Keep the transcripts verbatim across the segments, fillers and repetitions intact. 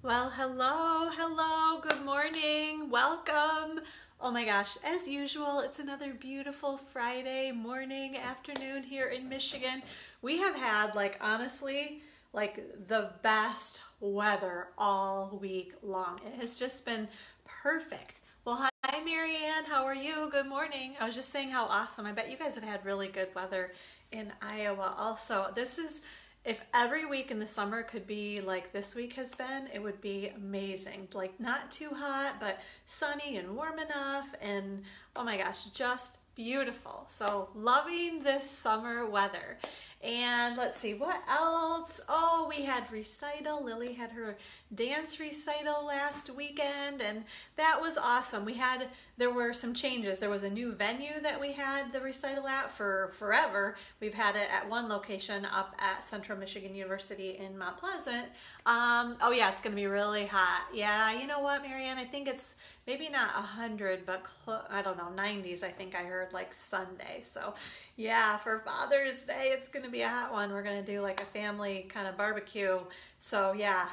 Well, hello, hello, good morning, welcome. Oh my gosh, as usual, it's another beautiful Friday morning, afternoon here in Michigan. We have had, like, honestly, like the best weather all week long. It has just been perfect. Well, hi, Marianne, how are you? Good morning. I was just saying how awesome. I bet you guys have had really good weather in Iowa also. This is, if every week in the summer could be like this week has been, it would be amazing. Like, not too hot, but sunny and warm enough, and oh my gosh, just beautiful. So loving this summer weather. And let's see what else. Oh, we had recital. Lily had her dance recital last weekend, and that was awesome. We had, there were some changes. There was a new venue that we had the recital at for forever. We've had it at one location up at Central Michigan University in Mount Pleasant. Um, oh yeah, it's gonna be really hot. Yeah, you know what, Marianne? I think it's maybe not a hundred, but clo I don't know, nineties, I think I heard, like Sunday. So yeah, for Father's Day, it's gonna be a hot one. We're gonna do like a family kind of barbecue. So yeah,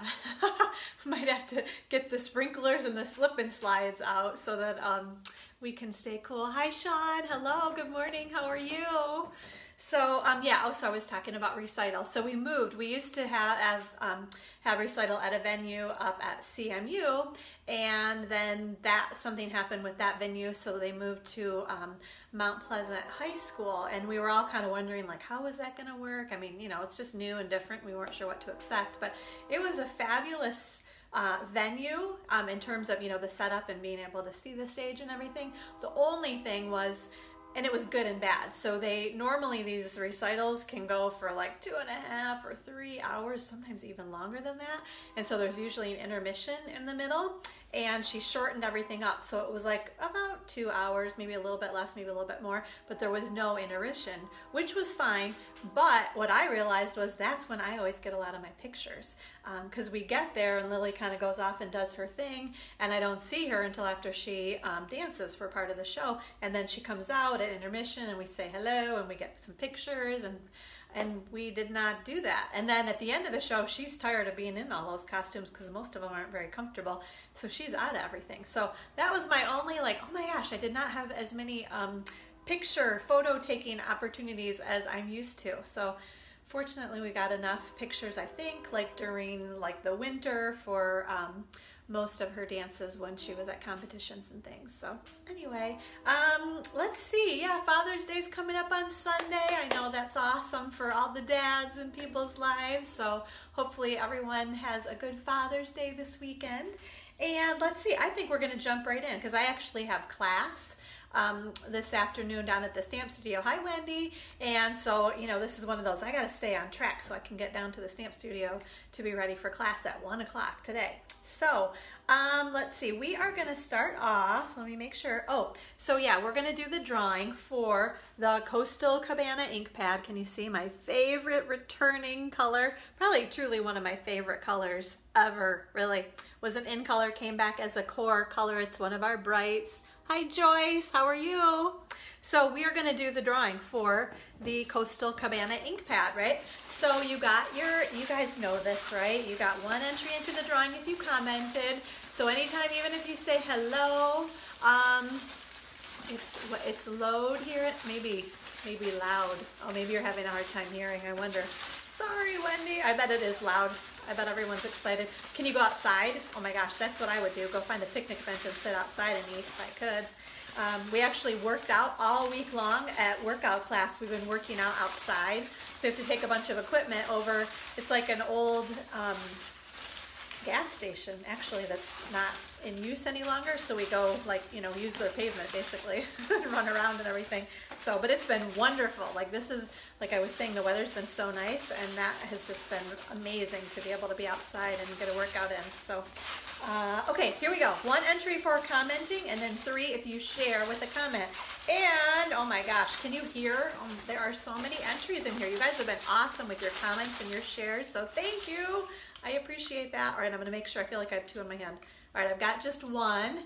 might have to get the sprinklers and the slip and slides out so that um, we can stay cool. Hi, Sean. Hello, good morning. How are you? So um, yeah, also I was talking about recital. So we moved. We used to have, have, um, have recital at a venue up at C M U, and then that something happened with that venue, so they moved to um, Mount Pleasant High School, and we were all kind of wondering, like, how is that gonna work? I mean, you know, it's just new and different. We weren't sure what to expect, but it was a fabulous Uh, venue um, in terms of, you know, the setup and being able to see the stage and everything. The only thing was, and it was good and bad. So they normally, these recitals can go for like two and a half or three hours, sometimes even longer than that. And so there's usually an intermission in the middle, and she shortened everything up. So it was like about two hours, maybe a little bit less, maybe a little bit more, but there was no intermission, which was fine. But what I realized was that's when I always get a lot of my pictures, because um, we get there and Lily kind of goes off and does her thing, and I don't see her until after she um, dances for part of the show, and then she comes out at intermission and we say hello and we get some pictures, and and we did not do that. And then at the end of the show, she's tired of being in all those costumes because most of them aren't very comfortable, so she's out of everything. So that was my only, like, oh my gosh, I did not have as many um, picture photo taking opportunities as I'm used to. So fortunately, we got enough pictures, I think, like during like the winter for um, most of her dances when she was at competitions and things. So anyway, um, let's see. Yeah, Father's Day's coming up on Sunday. I know that's awesome for all the dads in people's lives. So hopefully everyone has a good Father's Day this weekend. And let's see, I think we're gonna jump right in because I actually have class Um, this afternoon down at the Stamp Studio. Hi, Wendy. And so, you know, this is one of those, I gotta stay on track so I can get down to the Stamp Studio to be ready for class at one o'clock today. So um, let's see, we are gonna start off, let me make sure. Oh, so yeah, we're gonna do the drawing for the Coastal Cabana ink pad. Can you see my favorite returning color? Probably truly one of my favorite colors ever, really. Was an In Color, came back as a core color. It's one of our brights. Hi, Joyce, how are you? So we are gonna do the drawing for the Coastal Cabana ink pad, right? So you got your, you guys know this, right? You got one entry into the drawing if you commented. So anytime, even if you say hello, um, it's, it's loud here, maybe, maybe loud. Oh, maybe you're having a hard time hearing, I wonder. Sorry, Wendy, I bet it is loud. I bet everyone's excited. Can you go outside? Oh my gosh, that's what I would do. Go find a picnic bench and sit outside and eat if I could. Um, we actually worked out all week long at workout class. We've been working out outside. So you have to take a bunch of equipment over. It's like an old um, gas station, actually, that's not in use any longer. So we go, like, you know, use their pavement basically and run around and everything. So, but it's been wonderful. Like, this is, like I was saying, the weather's been so nice, and that has just been amazing to be able to be outside and get a workout in. So, uh, okay, here we go. One entry for commenting, and then three if you share with a comment. And, oh my gosh, can you hear? Um, there are so many entries in here. You guys have been awesome with your comments and your shares, so thank you. I appreciate that. All right, I'm gonna make sure, I feel like I have two in my hand. All right, I've got just one,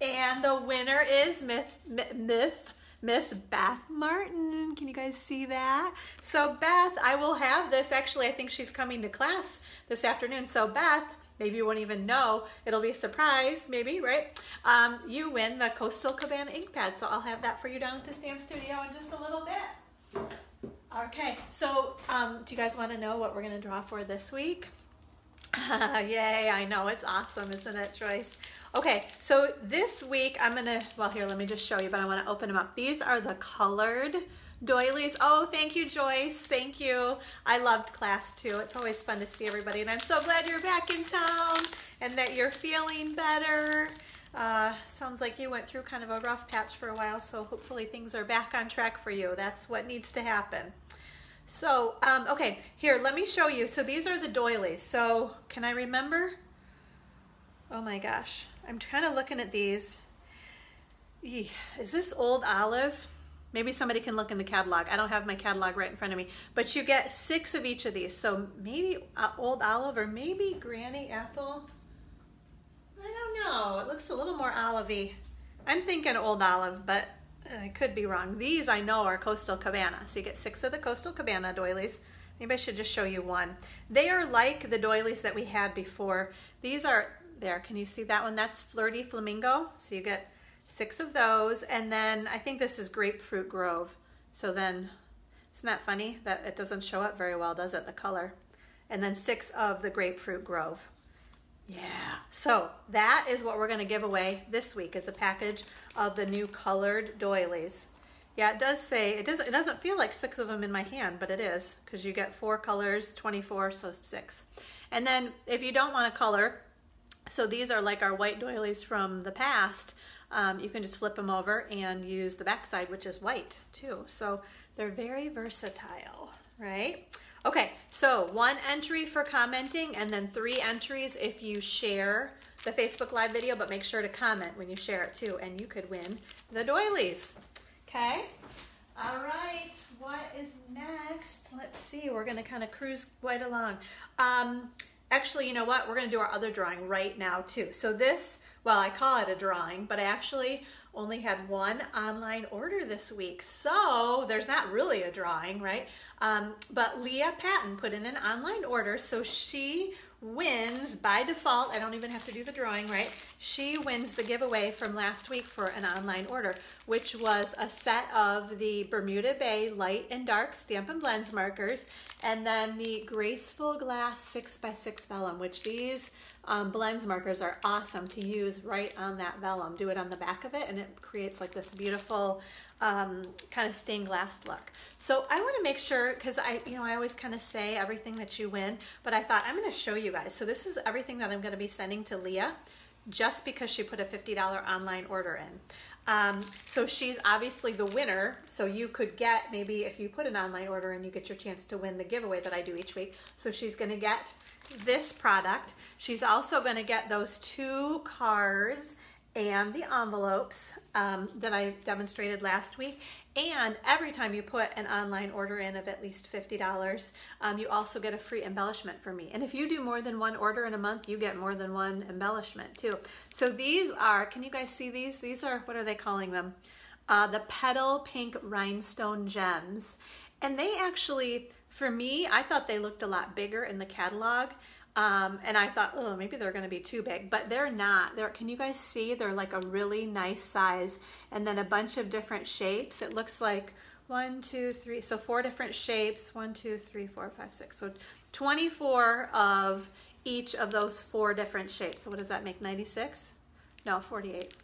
and the winner is Myth, Myth, Miss Beth Martin. Can you guys see that? So Beth, I will have this. Actually, I think she's coming to class this afternoon. So Beth, maybe you won't even know. It'll be a surprise, maybe, right? Um, you win the Coastal Cabana ink pad. So I'll have that for you down at the Stamp Studio in just a little bit. Okay, so um, do you guys want to know what we're going to draw for this week? Yay, I know, it's awesome, isn't it, Joyce? Okay, so this week I'm gonna, well here, let me just show you, but I wanna open them up. These are the colored doilies. Oh, thank you, Joyce, thank you. I loved class too. It's always fun to see everybody, and I'm so glad you're back in town and that you're feeling better. Uh, sounds like you went through kind of a rough patch for a while, so hopefully things are back on track for you. That's what needs to happen. So, um, okay, here, let me show you. So these are the doilies. So can I remember? Oh my gosh, I'm kind of looking at these. Eey, is this Old Olive? Maybe somebody can look in the catalog. I don't have my catalog right in front of me, but you get six of each of these. So maybe uh, Old Olive or maybe Granny Apple. I don't know, it looks a little more olivey. I'm thinking Old Olive, but I could be wrong. These I know are Coastal Cabana. So you get six of the Coastal Cabana doilies. Maybe I should just show you one. They are like the doilies that we had before. These are, there, can you see that one? That's Flirty Flamingo. So you get six of those. And then I think this is Grapefruit Grove. So then, isn't that funny that it doesn't show up very well, does it, the color? And then six of the Grapefruit Grove. Yeah, so that is what we're going to give away this week is a package of the new colored doilies. Yeah, it does say, it doesn't, it doesn't feel like six of them in my hand, but it is because you get four colors, twenty-four, so six. And then if you don't want to color, so these are like our white doilies from the past, um, you can just flip them over and use the backside, which is white too. So they're very versatile, right? Okay, so one entry for commenting and then three entries if you share the Facebook Live video, but make sure to comment when you share it too, and you could win the doilies. Okay, all right, what is next? Let's see, we're gonna kind of cruise right along. Um, actually, you know what? We're gonna do our other drawing right now too. So this, well, I call it a drawing, but I actually only had one online order this week. So there's not really a drawing, right? Um, but Leah Patton put in an online order, so she wins by default. I don't even have to do the drawing, right? She wins the giveaway from last week for an online order, which was a set of the Bermuda Bay Light and Dark Stampin' Blends markers, and then the Graceful Glass six by six vellum, which these um, blends markers are awesome to use right on that vellum. Do it on the back of it, and it creates like this beautiful um, kind of stained glass look. So I want to make sure, because I, you know, I always kind of say everything that you win, but I thought I'm going to show you guys. So this is everything that I'm going to be sending to Leah, just because she put a fifty dollar online order in. Um, so she's obviously the winner, so you could get, maybe if you put an online order and you get your chance to win the giveaway that I do each week. So she's going to get this product. She's also going to get those two cards and the envelopes um, that I demonstrated last week. And every time you put an online order in of at least fifty dollars, um, you also get a free embellishment from me. And if you do more than one order in a month, you get more than one embellishment too. So these are, can you guys see these? These are, what are they calling them? Uh, the Petal Pink Rhinestone Gems. And they actually, for me, I thought they looked a lot bigger in the catalog. Um, and I thought, oh, maybe they're going to be too big, but they're not. They're, can you guys see? They're like a really nice size, and then a bunch of different shapes. It looks like one, two, three, so four different shapes. One, two, three, four, five, six. So twenty-four of each of those four different shapes. So what does that make? ninety-six? No, forty-eight.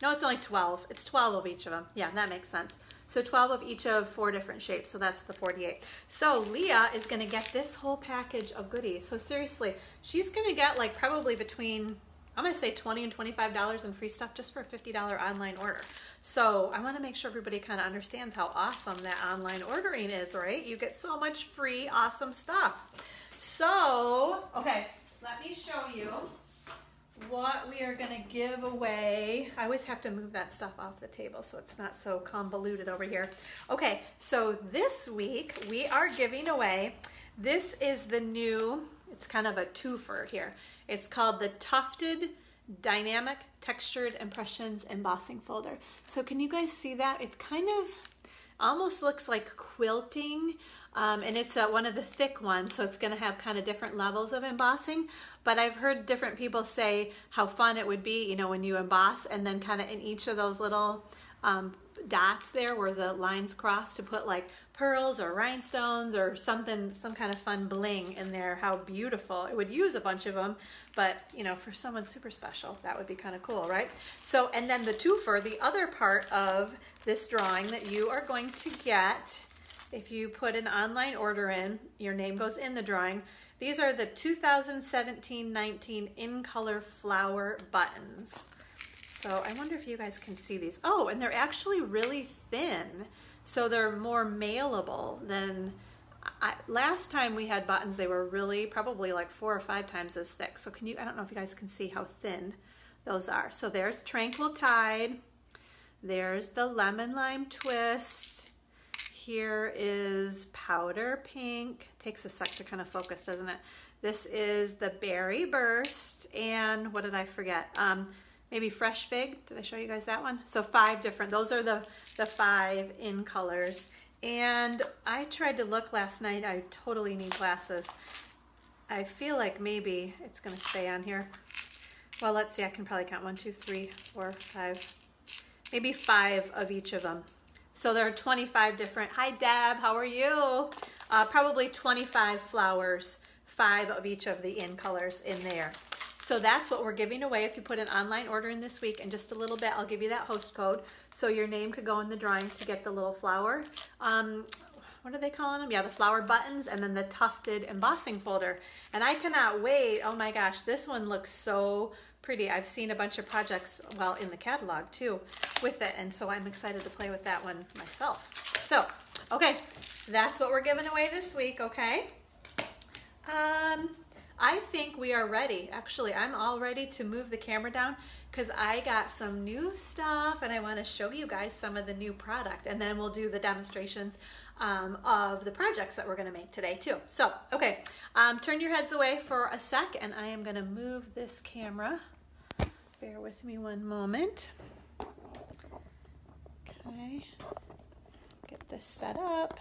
No, it's only twelve. It's twelve of each of them. Yeah, that makes sense. So twelve of each of four different shapes, so that's the forty-eight. So Leah is gonna get this whole package of goodies. So seriously, she's gonna get like probably between, I'm gonna say twenty and twenty-five dollars in free stuff just for a fifty dollar online order. So I wanna make sure everybody kinda understands how awesome that online ordering is, right? You get so much free, awesome stuff. So, okay, let me show you what we are gonna give away. I always have to move that stuff off the table so it's not so convoluted over here. Okay, so this week we are giving away, this is the new, it's kind of a twofer here. It's called the Tufted Dynamic Textured Impressions Embossing Folder. So can you guys see that? It kind of almost looks like quilting, um, and it's uh, one of the thick ones, so it's going to have kind of different levels of embossing. But I've heard different people say how fun it would be, you know, when you emboss and then kind of in each of those little um, dots there where the lines cross to put like pearls or rhinestones or something, some kind of fun bling in there. How beautiful. It would use a bunch of them, but you know, for someone super special, that would be kind of cool, right? So, and then the twofer, the other part of this drawing that you are going to get, if you put an online order in, your name goes in the drawing. These are the two thousand seventeen nineteen In Color Flower Buttons. So I wonder if you guys can see these. Oh, and they're actually really thin. So they're more malleable than, I, last time we had buttons, they were really probably like four or five times as thick. So can you, I don't know if you guys can see how thin those are. So there's Tranquil Tide. There's the Lemon Lime Twist. Here is Powder Pink. Takes a sec to kind of focus, doesn't it? This is the Berry Burst. And what did I forget? Um, Maybe Fresh Fig, did I show you guys that one? So five different, those are the, the five in colors. And I tried to look last night, I totally need glasses. I feel like maybe it's gonna stay on here. Well, let's see, I can probably count one, two, three, four, five, maybe five of each of them. So there are twenty-five different, hi Deb, how are you? Uh, probably twenty-five flowers, five of each of the in colors in there. So that's what we're giving away if you put an online order in this week. In just a little bit, I'll give you that host code. So your name could go in the drawing to get the little flower. Um, what are they calling them? Yeah, the flower buttons and then the tufted embossing folder. And I cannot wait. Oh my gosh, this one looks so pretty. I've seen a bunch of projects, well, in the catalog too, with it. And so I'm excited to play with that one myself. So, okay, that's what we're giving away this week, okay? Um... I think we are ready. Actually, I'm all ready to move the camera down because I got some new stuff and I want to show you guys some of the new product, and then we'll do the demonstrations um, of the projects that we're going to make today too. So, okay, um, turn your heads away for a sec and I am going to move this camera. Bear with me one moment. Okay, get this set up.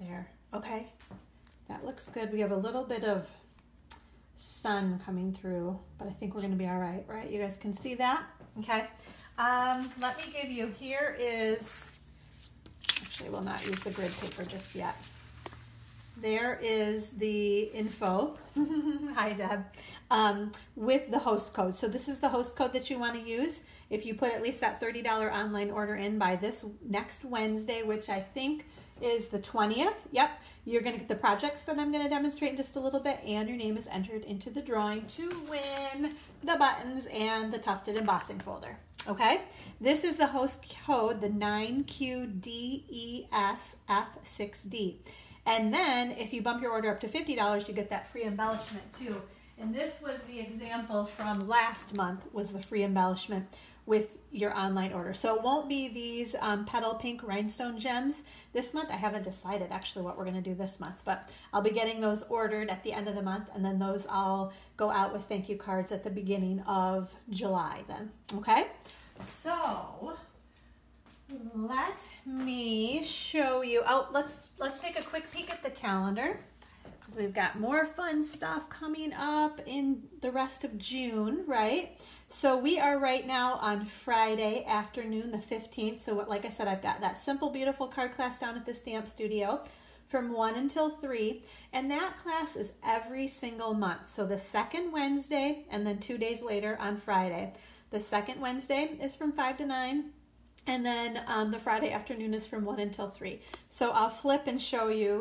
There. Okay, that looks good. We have a little bit of sun coming through, but I think we're going to be all right, right? You guys can see that? Okay, um, let me give you, here is, actually we'll not use the grid paper just yet. There is the info, hi Deb, um, with the host code. So this is the host code that you want to use if you put at least that thirty dollar online order in by this next Wednesday, which I think is the twentieth. Yep, you're going to get the projects that I'm going to demonstrate in just a little bit, and your name is entered into the drawing to win the buttons and the tufted embossing folder. Okay, this is the host code, the nine Q D E S F six D. And then if you bump your order up to fifty dollars, you get that free embellishment too. And this was the example from last month, was the free embellishment with your online order. So it won't be these um, Petal Pink Rhinestone Gems this month. I haven't decided actually what we're gonna do this month, but I'll be getting those ordered at the end of the month, and then those all go out with thank you cards at the beginning of July then, okay? So let me show you, oh, let's, let's take a quick peek at the calendar because we've got more fun stuff coming up in the rest of June, right? So we are right now on Friday afternoon, the fifteenth. So what, like I said, I've got that Simple Beautiful card class down at the Stamp Studio from one until three. And that class is every single month. So the second Wednesday, and then two days later on Friday. The second Wednesday is from five to nine. And then um, the Friday afternoon is from one until three. So I'll flip and show you.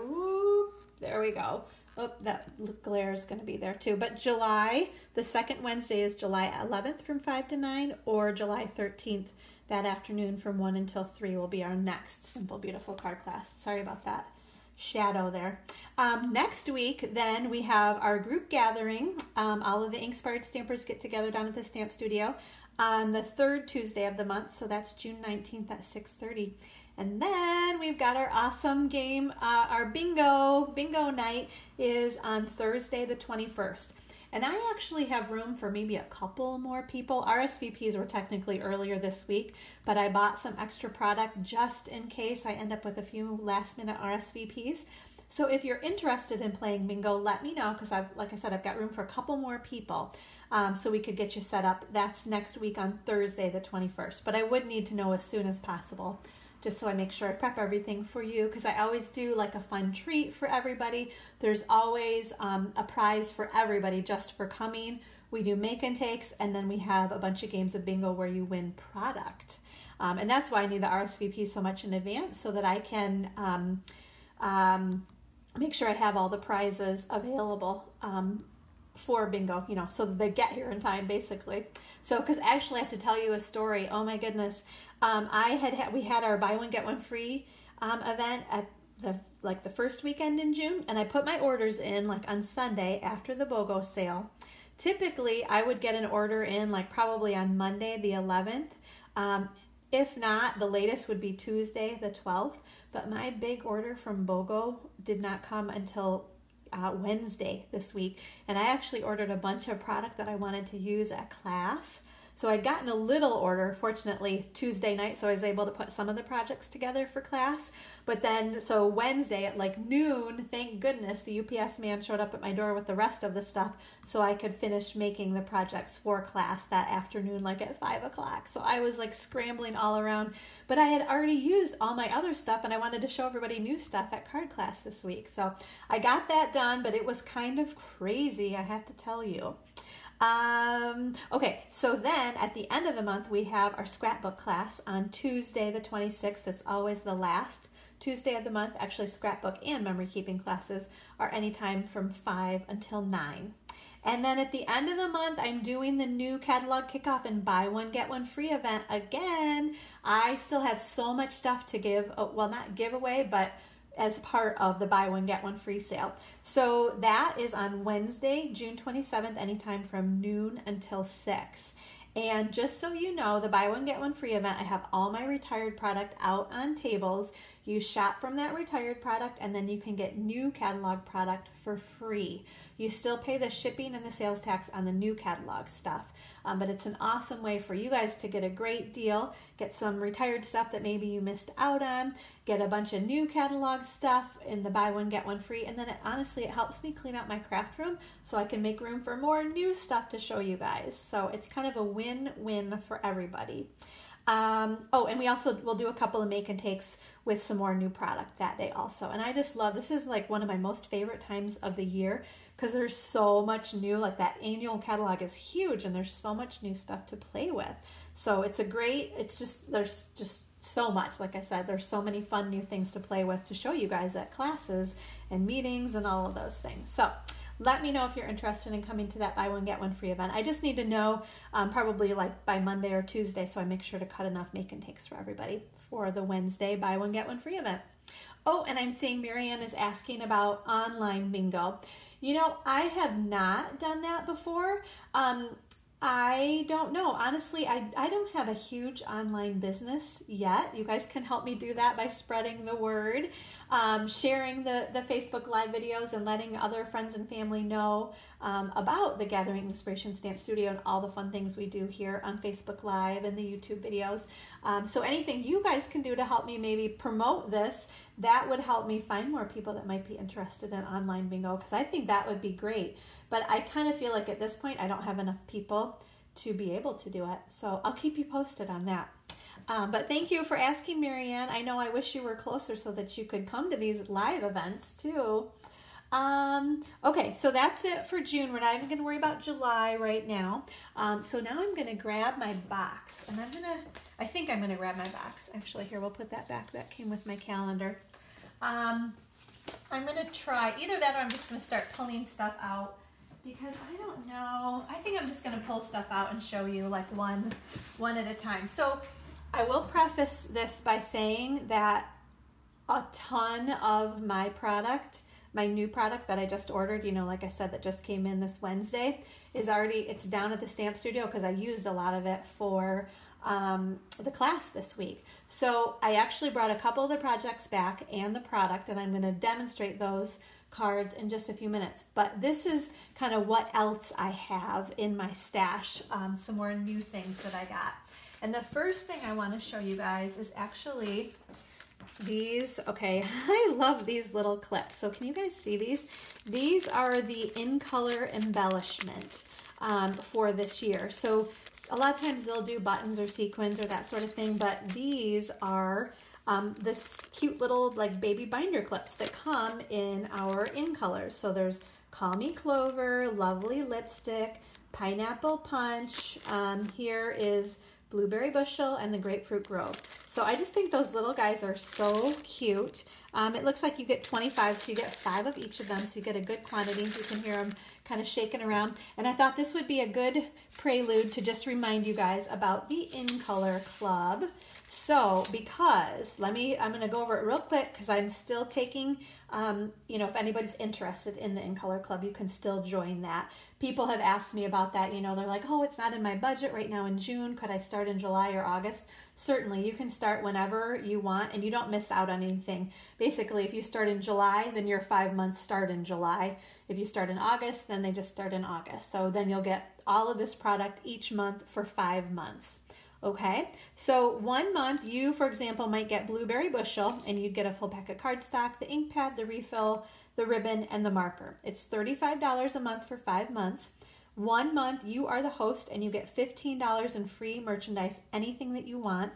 Whoop, there we go. Oh, that glare is going to be there too. But July, the second Wednesday is July eleventh from five to nine, or July thirteenth that afternoon from one until three will be our next Simple Beautiful card class. Sorry about that shadow there. Um, next week, then, we have our group gathering. Um, all of the Inkspired Stampers get together down at the Stamp Studio on the third Tuesday of the month, so that's June nineteenth at six thirty. And then we've got our awesome game, uh, our bingo. Bingo night is on Thursday the twenty-first. And I actually have room for maybe a couple more people. R S V Ps were technically earlier this week, but I bought some extra product just in case I end up with a few last minute R S V Ps. So if you're interested in playing bingo, let me know, because I've, like I said, I've got room for a couple more people. Um, so we could get you set up. That's next week on Thursday the twenty-first, but I would need to know as soon as possible, just so I make sure I prep everything for you, because I always do like a fun treat for everybody. There's always um, a prize for everybody just for coming. We do make and takes, and then we have a bunch of games of bingo where you win product. Um, and that's why I need the R S V P so much in advance, so that I can um, um, make sure I have all the prizes available um, for bingo, you know, so that they get here in time, basically. So, because actually I have to tell you a story. Oh my goodness. Um, I had, had, we had our buy one, get one free um, event at the, like the first weekend in June. And I put my orders in like on Sunday after the BOGO sale. Typically I would get an order in like probably on Monday, the eleventh. Um, if not, the latest would be Tuesday, the twelfth. But my big order from BOGO did not come until Uh, Wednesday this week, and I actually ordered a bunch of product that I wanted to use at class. So I'd gotten a little order, fortunately, Tuesday night, so I was able to put some of the projects together for class. But then, so Wednesday at like noon, thank goodness, the U P S man showed up at my door with the rest of the stuff, so I could finish making the projects for class that afternoon, like at five o'clock. So I was like scrambling all around, but I had already used all my other stuff, and I wanted to show everybody new stuff at card class this week. So I got that done, but it was kind of crazy, I have to tell you. Um, okay, so then at the end of the month, we have our scrapbook class on Tuesday the twenty-sixth. That's always the last Tuesday of the month. Actually, scrapbook and memory keeping classes are anytime from five until nine. And then at the end of the month, I'm doing the new catalog kickoff and buy one, get one free event again. I still have so much stuff to give, well, not give away, but as part of the buy one get one free sale. So that is on Wednesday, June twenty-seventh, anytime from noon until six. And just so you know, the buy one get one free event, I have all my retired product out on tables. You shop from that retired product, and then you can get new catalog product for free. You still pay the shipping and the sales tax on the new catalog stuff, um, but it's an awesome way for you guys to get a great deal, get some retired stuff that maybe you missed out on, get a bunch of new catalog stuff in the buy one, get one free, and then it, honestly, it helps me clean out my craft room so I can make room for more new stuff to show you guys. So it's kind of a win-win for everybody. Um, oh, and we also will do a couple of make and takes with some more new product that day also. And I just love, this is like one of my most favorite times of the year, because there's so much new, like that annual catalog is huge and there's so much new stuff to play with. So it's a great, it's just, there's just so much. Like I said, there's so many fun new things to play with to show you guys at classes and meetings and all of those things. So let me know if you're interested in coming to that buy one, get one free event. I just need to know um, probably like by Monday or Tuesday, so I make sure to cut enough make and takes for everybody for the Wednesday buy one, get one free event. Oh, and I'm seeing Marianne is asking about online bingo. You know, I have not done that before. Um, I don't know. Honestly, I, I don't have a huge online business yet. You guys can help me do that by spreading the word, um, sharing the, the Facebook Live videos, and letting other friends and family know um, about the Gathering Inspiration Stamp Studio and all the fun things we do here on Facebook Live and the YouTube videos. Um, so anything you guys can do to help me maybe promote this, that would help me find more people that might be interested in online bingo, because I think that would be great. But I kind of feel like at this point, I don't have enough people to be able to do it. So I'll keep you posted on that. Um, but thank you for asking, Marianne. I know I wish you were closer so that you could come to these live events too. Um, okay, so that's it for June. We're not even going to worry about July right now. Um, so now I'm going to grab my box. And I'm going to, I think I'm going to grab my box. Actually, here, we'll put that back. That came with my calendar. Um, I'm going to try either that, or I'm just going to start pulling stuff out, because I don't know. I think I'm just gonna pull stuff out and show you like one, one at a time. So I will preface this by saying that a ton of my product, my new product that I just ordered, you know, like I said, that just came in this Wednesday, is already, it's down at the Stamp Studio, because I used a lot of it for um, the class this week. So I actually brought a couple of the projects back and the product, and I'm going to demonstrate those cards in just a few minutes. But this is kind of what else I have in my stash, um, some more new things that I got. And the first thing I want to show you guys is actually these. Okay, I love these little clips. So can you guys see these? These are the In Color embellishment um, for this year. So a lot of times they'll do buttons or sequins or that sort of thing, but these are Um, this cute little like baby binder clips that come in our In Colors. So there's Calmie Clover, Lovely Lipstick, Pineapple Punch. Um, here is Blueberry Bushel and the Grapefruit Grove. So I just think those little guys are so cute. Um, it looks like you get twenty-five, so you get five of each of them, so you get a good quantity. You can hear them kind of shaking around. And I thought this would be a good prelude to just remind you guys about the In Color Club. So because let me, I'm going to go over it real quick because I'm still taking, um, you know, if anybody's interested in the In Color Club, you can still join that. People have asked me about that. You know, they're like, oh, it's not in my budget right now in June. Could I start in July or August? Certainly, you can start whenever you want and you don't miss out on anything. Basically, if you start in July, then your five months start in July. If you start in August, then they just start in August. So then you'll get all of this product each month for five months. Okay, so one month you, for example, might get Blueberry Bushel and you'd get a full pack of cardstock, the ink pad, the refill, the ribbon, and the marker. It's thirty-five dollars a month for five months. One month you are the host and you get fifteen dollars in free merchandise, anything that you want.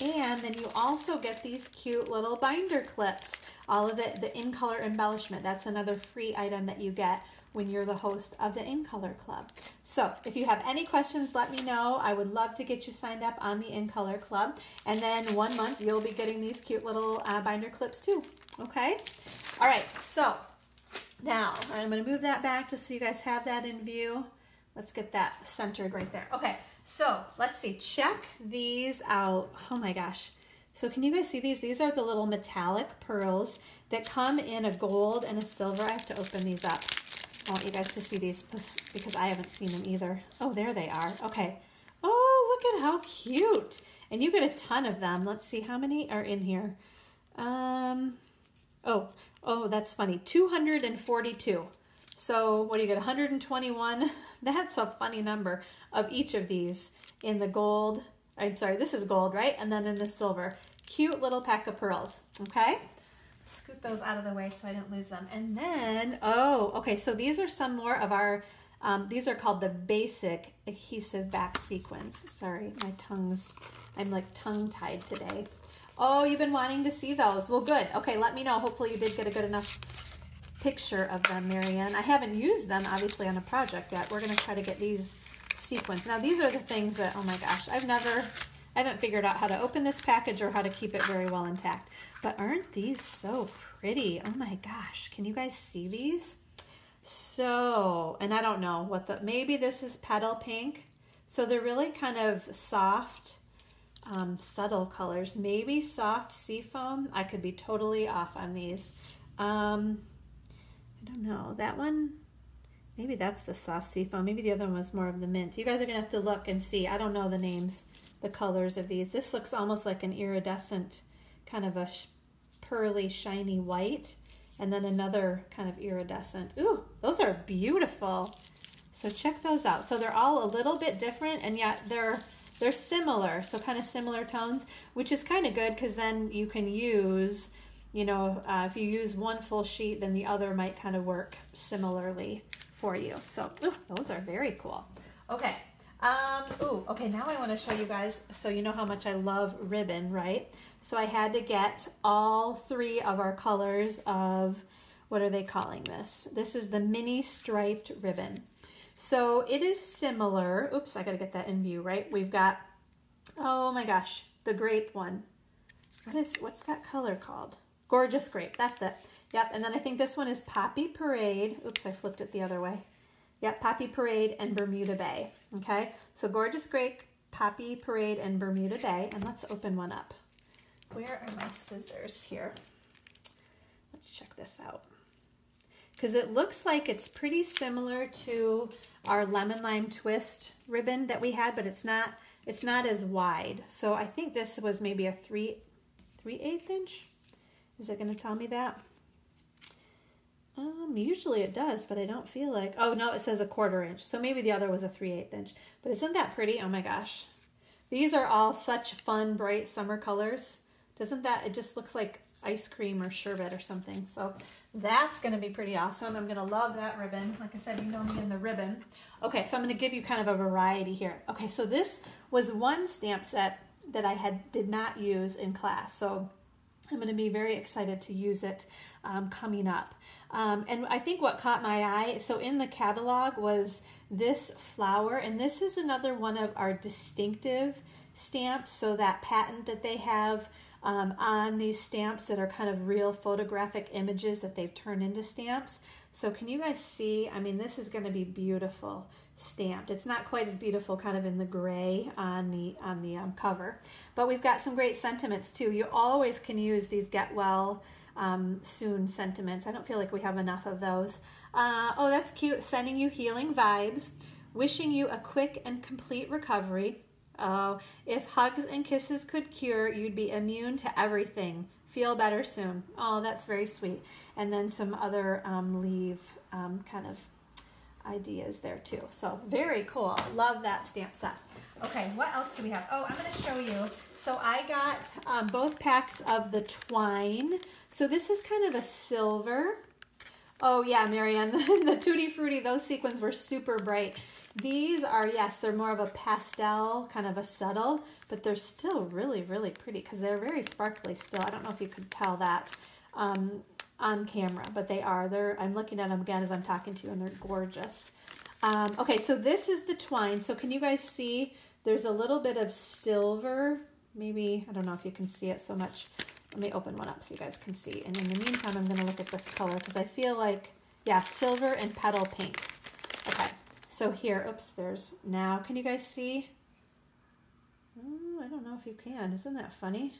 And then you also get these cute little binder clips, all of it, the In Color embellishment. That's another free item that you get when you're the host of the In Color Club. So if you have any questions, let me know. I would love to get you signed up on the In Color Club. And then one month you'll be getting these cute little uh, binder clips too, okay? All right, so now I'm gonna move that back just so you guys have that in view. Let's get that centered right there. Okay, so let's see, check these out. Oh my gosh. So can you guys see these? These are the little metallic pearls that come in a gold and a silver. I have to open these up. I want you guys to see these because I haven't seen them either. Oh, there they are. Okay. Oh, look at how cute. And you get a ton of them. Let's see how many are in here. Um, oh, oh, that's funny. two hundred forty-two. So what do you get? one hundred twenty-one. That's a funny number of each of these in the gold. I'm sorry, this is gold, right? And then in the silver. Cute little pack of pearls. Okay. Scoot those out of the way so I don't lose them. And then, oh, okay, so these are some more of our, um, these are called the basic adhesive back sequins. Sorry, my tongue's, I'm like tongue-tied today. Oh, you've been wanting to see those. Well, good. Okay, let me know. Hopefully you did get a good enough picture of them, Marianne. I haven't used them, obviously, on a project yet. We're going to try to get these sequins. Now, these are the things that, oh my gosh, I've never... I haven't figured out how to open this package or how to keep it very well intact. But aren't these so pretty? Oh my gosh, can you guys see these? So, and I don't know what the, maybe this is Petal Pink. So they're really kind of soft, um, subtle colors. Maybe Soft Seafoam. I could be totally off on these. Um, I don't know, that one, maybe that's the Soft Seafoam. Maybe the other one was more of the mint. You guys are gonna have to look and see. I don't know the names. The colors of these. This looks almost like an iridescent, kind of a sh pearly, shiny white, and then another kind of iridescent. Ooh, those are beautiful. So check those out. So they're all a little bit different, and yet they're they're similar. So kind of similar tones, which is kind of good because then you can use, you know, uh, if you use one full sheet, then the other might kind of work similarly for you. So ooh, those are very cool. Okay. Um, ooh, okay, now I want to show you guys, so you know how much I love ribbon, right? So I had to get all three of our colors of, what are they calling this? This is the mini striped ribbon. So it is similar, oops, I got to get that in view, right? We've got, oh my gosh, the grape one. What is, what's that color called? Gorgeous Grape, that's it. Yep, and then I think this one is Poppy Parade. Oops, I flipped it the other way. Yep, Poppy Parade and Bermuda Bay, okay? So Gorgeous Grape, Poppy Parade, and Bermuda Bay, and let's open one up. Where are my scissors here? Let's check this out. Because it looks like it's pretty similar to our Lemon Lime Twist ribbon that we had, but it's not It's not as wide. So I think this was maybe a three, three-eighth inch. Is it going to tell me that? Um, usually it does, but I don't feel like, oh no, it says a quarter inch. So maybe the other was a three-eighth inch, but isn't that pretty? Oh my gosh. These are all such fun, bright summer colors. Doesn't that, it just looks like ice cream or sherbet or something. So that's going to be pretty awesome. I'm going to love that ribbon. Like I said, you know me in the ribbon. Okay, so I'm going to give you kind of a variety here. Okay, so this was one stamp set that I had did not use in class. So I'm going to be very excited to use it um, coming up. Um, and I think what caught my eye, so in the catalog was this flower, and this is another one of our distinctive stamps. So that patent that they have Um, on these stamps that are kind of real photographic images that they've turned into stamps. So can you guys see? I mean, this is going to be beautiful stamped. It's not quite as beautiful kind of in the gray on the on the um, cover, but we've got some great sentiments too. You always can use these get well um, soon sentiments. I don't feel like we have enough of those. Uh, oh, that's cute. Sending you healing vibes, wishing you a quick and complete recovery. Oh, if hugs and kisses could cure, you'd be immune to everything. Feel better soon. Oh, that's very sweet. And then some other um, leave um, kind of ideas there too. So very cool. Love that stamp set. Okay, what else do we have? Oh, I'm going to show you. So I got um, both packs of the twine. So this is kind of a silver. Oh yeah, Marianne, the Tutti Frutti, those sequins were super bright. These are, yes, they're more of a pastel, kind of a subtle, but they're still really, really pretty because they're very sparkly still. I don't know if you could tell that um, on camera, but they are. They're, I'm looking at them again as I'm talking to you, and they're gorgeous. Um, okay, so this is the twine. So can you guys see there's a little bit of silver? Maybe, I don't know if you can see it so much. Let me open one up so you guys can see. And in the meantime, I'm going to look at this color because I feel like, yeah, silver and petal pink. Okay. So here, oops, there's now. Can you guys see? Oh, I don't know if you can. Isn't that funny?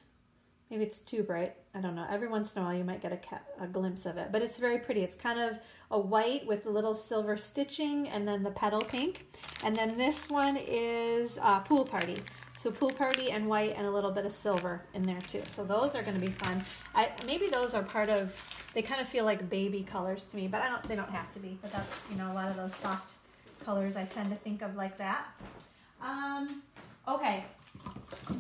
Maybe it's too bright. I don't know. Every once in a while you might get a, a glimpse of it, but it's very pretty. It's kind of a white with a little silver stitching and then the petal pink. And then this one is uh, Pool Party. So Pool Party and white and a little bit of silver in there too. So those are going to be fun. I, maybe those are part of, they kind of feel like baby colors to me, but I don't. They don't have to be, but that's, you know, a lot of those soft colors I tend to think of like that. Um, okay,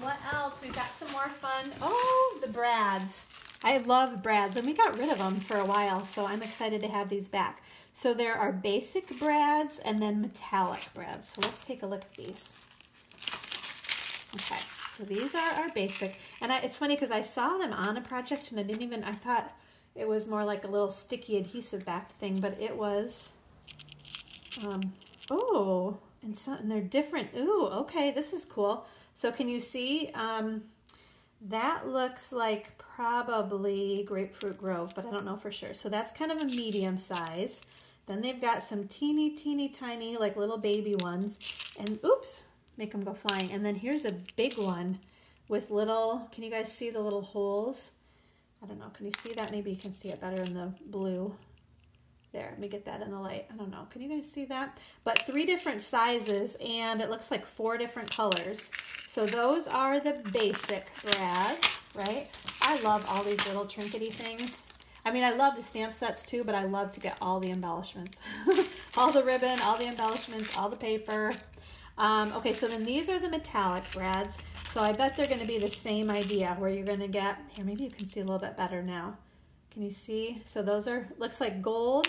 what else? We've got some more fun. Oh, the brads. I love brads, and we got rid of them for a while, so I'm excited to have these back. So there are basic brads and then metallic brads. So let's take a look at these. Okay, so these are our basic. And I, it's funny because I saw them on a project, and I didn't even, I thought it was more like a little sticky adhesive backed thing, but it was, um, oh, and, so, and they're different. Ooh, okay, this is cool. So can you see? Um, that looks like probably Grapefruit Grove, but I don't know for sure. So that's kind of a medium size. Then they've got some teeny, teeny, tiny, like little baby ones. And oops, make them go flying. And then here's a big one with little, can you guys see the little holes? I don't know. Can you see that? Maybe you can see it better in the blue. There, let me get that in the light. I don't know. Can you guys see that? But three different sizes, and it looks like four different colors. So those are the basic brads, right? I love all these little trinkety things. I mean, I love the stamp sets too, but I love to get all the embellishments. All the ribbon, all the embellishments, all the paper. Um, okay, so then these are the metallic brads. So I bet they're going to be the same idea where you're going to get, here, maybe you can see a little bit better now. Can you see? So those are, looks like gold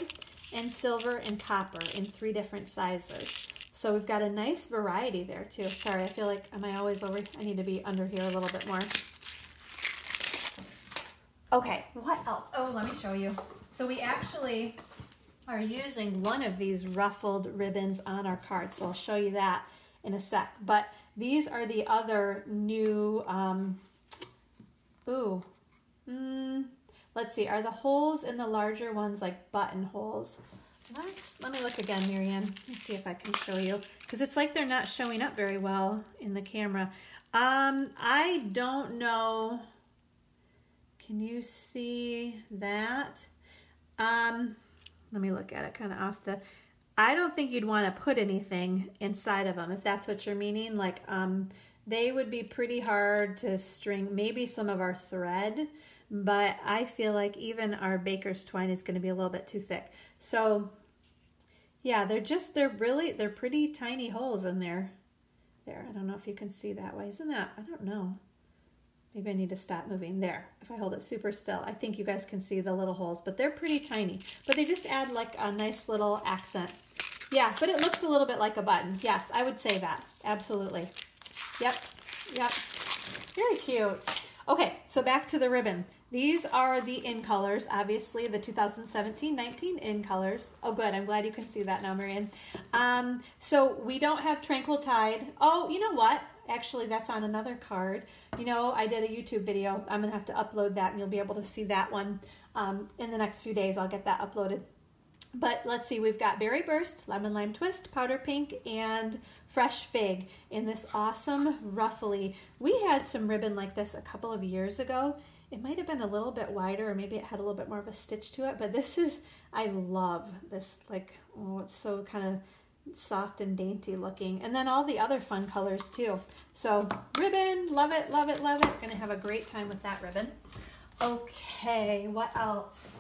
and silver and copper in three different sizes. So we've got a nice variety there too. Sorry, I feel like, am I always over? I need to be under here a little bit more. Okay, what else? Oh, let me show you. So we actually are using one of these ruffled ribbons on our card. So I'll show you that in a sec. But these are the other new, um, ooh, mmm. Let's see, are the holes in the larger ones like buttonholes? Let's, let me look again, Marianne. Let's see if I can show you. Because it's like they're not showing up very well in the camera. Um, I don't know. Can you see that? Um, let me look at it kind of off the... I don't think you'd want to put anything inside of them, if that's what you're meaning. Like, um, they would be pretty hard to string, maybe some of our thread, but I feel like even our baker's twine is going to be a little bit too thick. So yeah, they're just, they're really, they're pretty tiny holes in there. There, I don't know if you can see that way. Isn't that, I don't know. Maybe I need to stop moving. There, if I hold it super still, I think you guys can see the little holes, but they're pretty tiny. But they just add like a nice little accent. Yeah, but it looks a little bit like a button. Yes, I would say that. Absolutely. Yep, yep. Very cute. Okay, so back to the ribbon. These are the In Colors, obviously, the two thousand seventeen nineteen In Colors. Oh, good. I'm glad you can see that now, Marianne. Um, so we don't have Tranquil Tide. Oh, you know what? Actually, that's on another card. You know, I did a YouTube video. I'm going to have to upload that, and you'll be able to see that one um, in the next few days. I'll get that uploaded. But let's see, we've got Berry Burst, Lemon Lime Twist, Powder Pink, and Fresh Fig in this awesome ruffly. We had some ribbon like this a couple of years ago. It might have been a little bit wider, or maybe it had a little bit more of a stitch to it, but this is, I love this, like, oh, it's so kind of soft and dainty looking. And then all the other fun colors too. So ribbon, love it, love it, love it. Gonna have a great time with that ribbon. Okay, what else?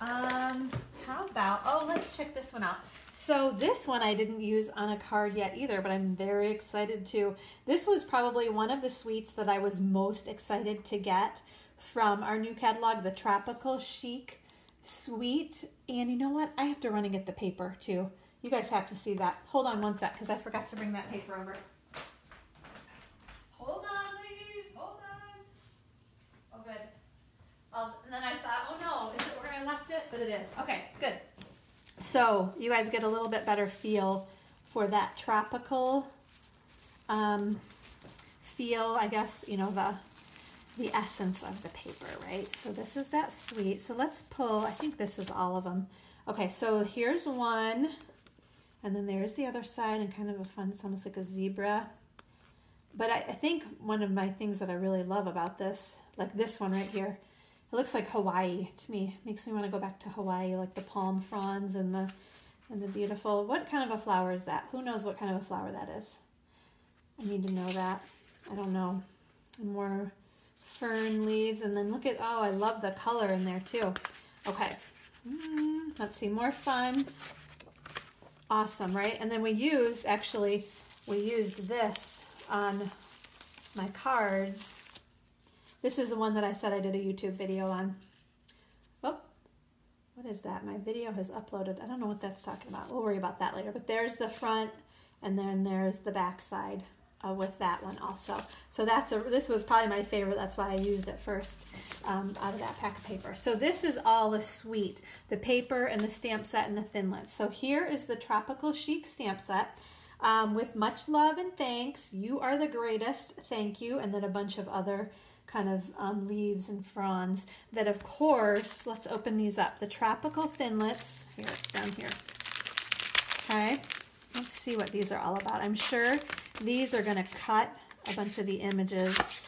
Um, how about, oh, let's check this one out. So this one I didn't use on a card yet either, but I'm very excited to. This was probably one of the sweets that I was most excited to get from our new catalog, the Tropical Chic Sweet. And you know what? I have to run and get the paper too. You guys have to see that. Hold on one sec, because I forgot to bring that paper over. Hold on, ladies, hold on. Oh, good. I'll, and then I thought, oh no, is it where I left it? But it is. Okay, good. So you guys get a little bit better feel for that tropical um, feel, I guess, you know, the the essence of the paper, right? So this is that sweet. So let's pull, I think this is all of them. Okay, so here's one, and then there's the other side, and kind of a fun, it's almost like a zebra. But I, I think one of my things that I really love about this, like this one right here, it looks like Hawaii to me. It makes me want to go back to Hawaii, like the palm fronds and the and the beautiful, what kind of a flower is that? Who knows what kind of a flower that is? I need to know that. I don't know. More fern leaves, and then look at, oh, I love the color in there too. Okay, mm, let's see, more fun. Awesome, right? And then we used, actually, we used this on my cards. This is the one that I said I did a YouTube video on. Oh, what is that? My video has uploaded. I don't know what that's talking about. We'll worry about that later. But there's the front, and then there's the back side uh, with that one also. So that's a, this was probably my favorite. That's why I used it first um, out of that pack of paper. So this is all the sweet, the paper and the stamp set and the thinlets. So here is the Tropical Chic stamp set. Um, with much love and thanks, you are the greatest, thank you, and then a bunch of other kind of um, leaves and fronds that, of course, let's open these up. The tropical thinlets, here, it's down here. Okay, let's see what these are all about. I'm sure these are gonna cut a bunch of the images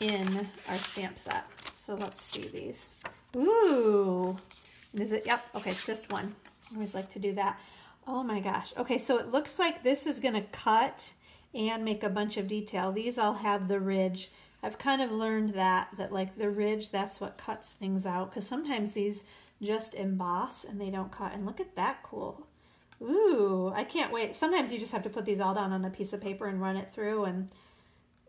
in our stamp set. So let's see these. Ooh, is it, yep, okay, it's just one. I always like to do that. Oh my gosh, okay, so it looks like this is gonna cut and make a bunch of detail. These all have the ridge. I've kind of learned that, that like the ridge, that's what cuts things out, because sometimes these just emboss and they don't cut. And look at that, cool. Ooh, I can't wait. Sometimes you just have to put these all down on a piece of paper and run it through and,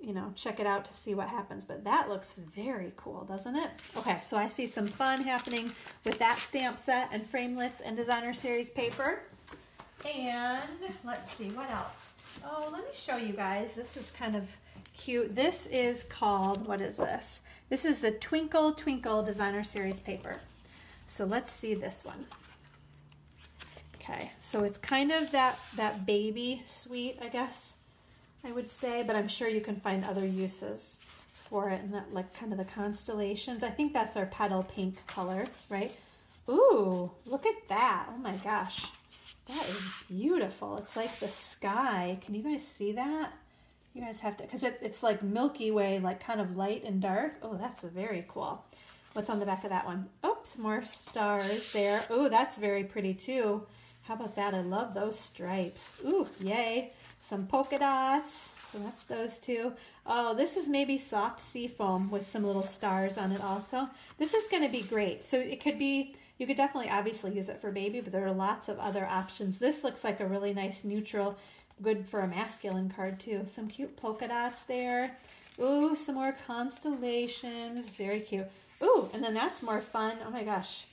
you know, check it out to see what happens. But that looks very cool, doesn't it? Okay, so I see some fun happening with that stamp set and framelits and designer series paper. And let's see, what else? Oh, let me show you guys. This is kind of cute. This is called, what is this? This is the Twinkle Twinkle Designer Series paper. So let's see this one. Okay, so it's kind of that, that baby sweet, I guess I would say, but I'm sure you can find other uses for it, and that like kind of the constellations. I think that's our petal pink color, right? Ooh, look at that. Oh my gosh. That is beautiful. It's like the sky. Can you guys see that? You guys have to, because it, it's like Milky Way, like kind of light and dark. Oh, that's very cool. What's on the back of that one? Oops, more stars there. Oh, that's very pretty too. How about that? I love those stripes. Ooh, yay. Some polka dots. So that's those two. Oh, this is maybe soft seafoam with some little stars on it also. This is going to be great. So it could be, you could definitely obviously use it for baby, but there are lots of other options. This looks like a really nice neutral, good for a masculine card too. Some cute polka dots there. Ooh, some more constellations. Very cute. Ooh, and then that's more fun. Oh my gosh.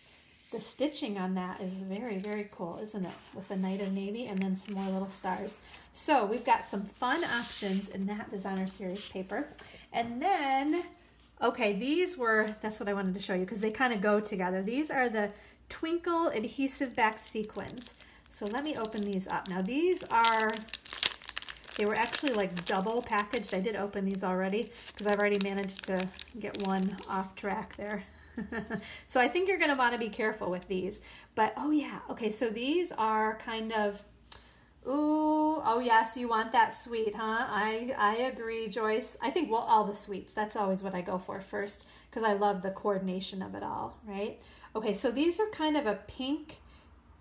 The stitching on that is very, very cool, isn't it? With a Knight of Navy and then some more little stars. So we've got some fun options in that designer series paper. And then, okay, these were, that's what I wanted to show you because they kind of go together. These are the Twinkle adhesive back sequins. So let me open these up. Now these are, they were actually like double packaged. I did open these already because I've already managed to get one off track there. So I think you're going to want to be careful with these. But, oh yeah, okay, so these are kind of, ooh, oh yes, you want that sweet, huh? I, I agree, Joyce. I think, well, all the sweets. That's always what I go for first because I love the coordination of it all, right? Okay, so these are kind of a pink,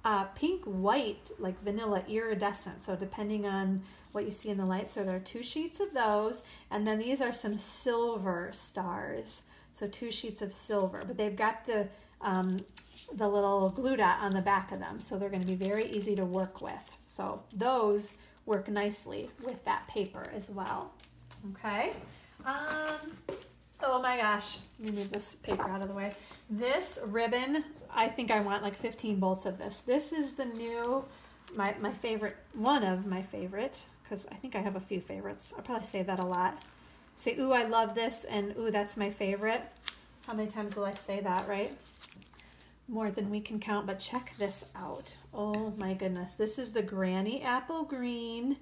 uh, pink-white, like vanilla iridescent. So depending on what you see in the light. So there are two sheets of those. And then these are some silver stars. So two sheets of silver, but they've got the um, the little glue dot on the back of them, so they're going to be very easy to work with. So those work nicely with that paper as well. Okay. Um, oh my gosh, let me move this paper out of the way. This ribbon, I think I want like fifteen bolts of this. This is the new, my my favorite, one of my favorite, because I think I have a few favorites. I'll probably say that a lot. Say, ooh, I love this, and ooh, that's my favorite. How many times will I say that, right? More than we can count, but check this out. Oh my goodness. This is the Granny Apple Green,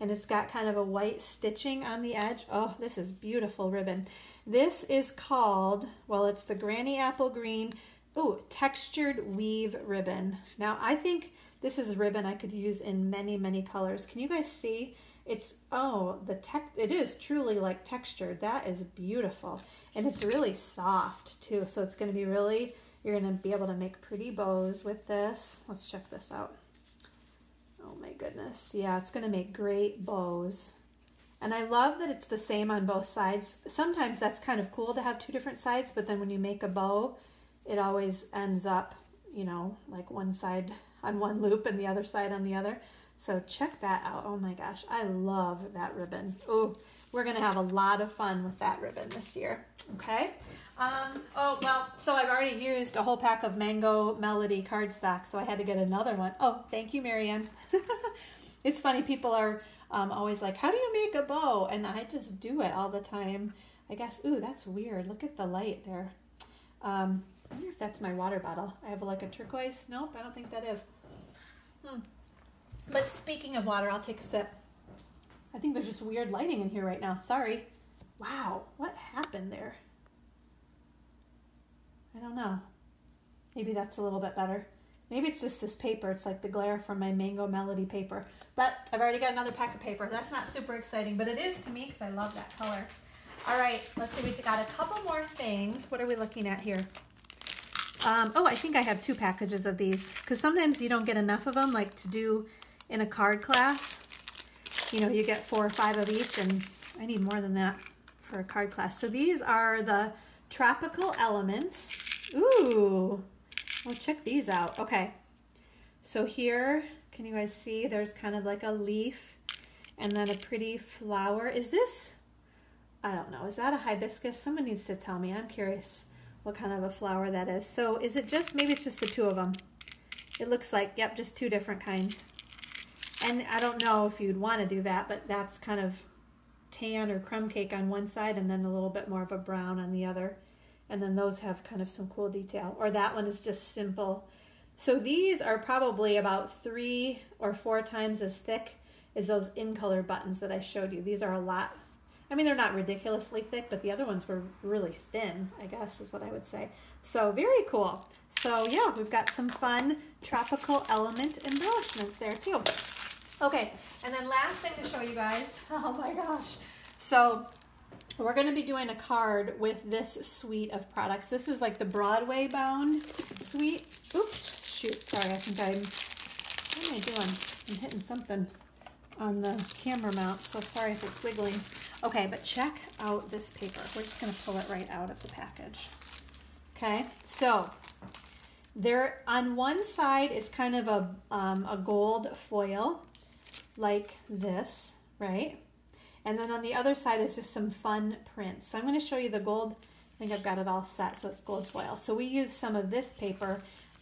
and it's got kind of a white stitching on the edge. Oh, this is beautiful ribbon. This is called, well, it's the Granny Apple Green, ooh, Textured Weave Ribbon. Now, I think this is a ribbon I could use in many, many colors. Can you guys see? It's, oh, the tech, it is truly like textured. That is beautiful. And it's really soft too. So it's going to be really, you're going to be able to make pretty bows with this. Let's check this out. Oh my goodness. Yeah, it's going to make great bows. And I love that it's the same on both sides. Sometimes that's kind of cool to have two different sides, but then when you make a bow, it always ends up, you know, like one side on one loop and the other side on the other. So check that out. Oh my gosh, I love that ribbon. Oh, we're gonna have a lot of fun with that ribbon this year, okay? Um, oh, well, so I've already used a whole pack of Mango Melody cardstock, so I had to get another one. Oh, thank you, Marianne. It's funny, people are um, always like, how do you make a bow? And I just do it all the time. I guess, ooh, that's weird. Look at the light there. Um, I wonder if that's my water bottle. I have like a turquoise. Nope, I don't think that is. Hmm. But speaking of water, I'll take a sip. I think there's just weird lighting in here right now. Sorry. Wow, what happened there? I don't know. Maybe that's a little bit better. Maybe it's just this paper. It's like the glare from my Mango Melody paper. But I've already got another pack of paper. That's not super exciting, but it is to me because I love that color. All right, let's see. We've got a couple more things. What are we looking at here? Um, oh, I think I have two packages of these because sometimes you don't get enough of them, like to do in a card class. You know, you get four or five of each, and I need more than that for a card class. So these are the Tropical Elements. Ooh, well, check these out. Okay, so here, can you guys see? There's kind of like a leaf and then a pretty flower. Is this, I don't know, is that a hibiscus? Someone needs to tell me. I'm curious what kind of a flower that is. So is it just, maybe it's just the two of them. It looks like, yep, just two different kinds. And I don't know if you'd want to do that, but that's kind of tan or crumb cake on one side and then a little bit more of a brown on the other. And then those have kind of some cool detail. Or that one is just simple. So these are probably about three or four times as thick as those In Color buttons that I showed you. These are a lot. I mean, they're not ridiculously thick, but the other ones were really thin, I guess is what I would say. So very cool. So yeah, we've got some fun Tropical Element embellishments there too. Okay, and then last thing to show you guys, oh my gosh. So we're gonna be doing a card with this suite of products. This is like the Broadway bound suite. Oops, shoot, sorry, I think I'm What am I doing? I'm hitting something on the camera mount, so sorry if it's wiggling. Okay, but check out this paper. We're just gonna pull it right out of the package. Okay, so there on one side is kind of a, um, a gold foil like this, right? And then on the other side is just some fun prints. So I'm gonna show you the gold. I think I've got it all set, so it's gold foil. So we used some of this paper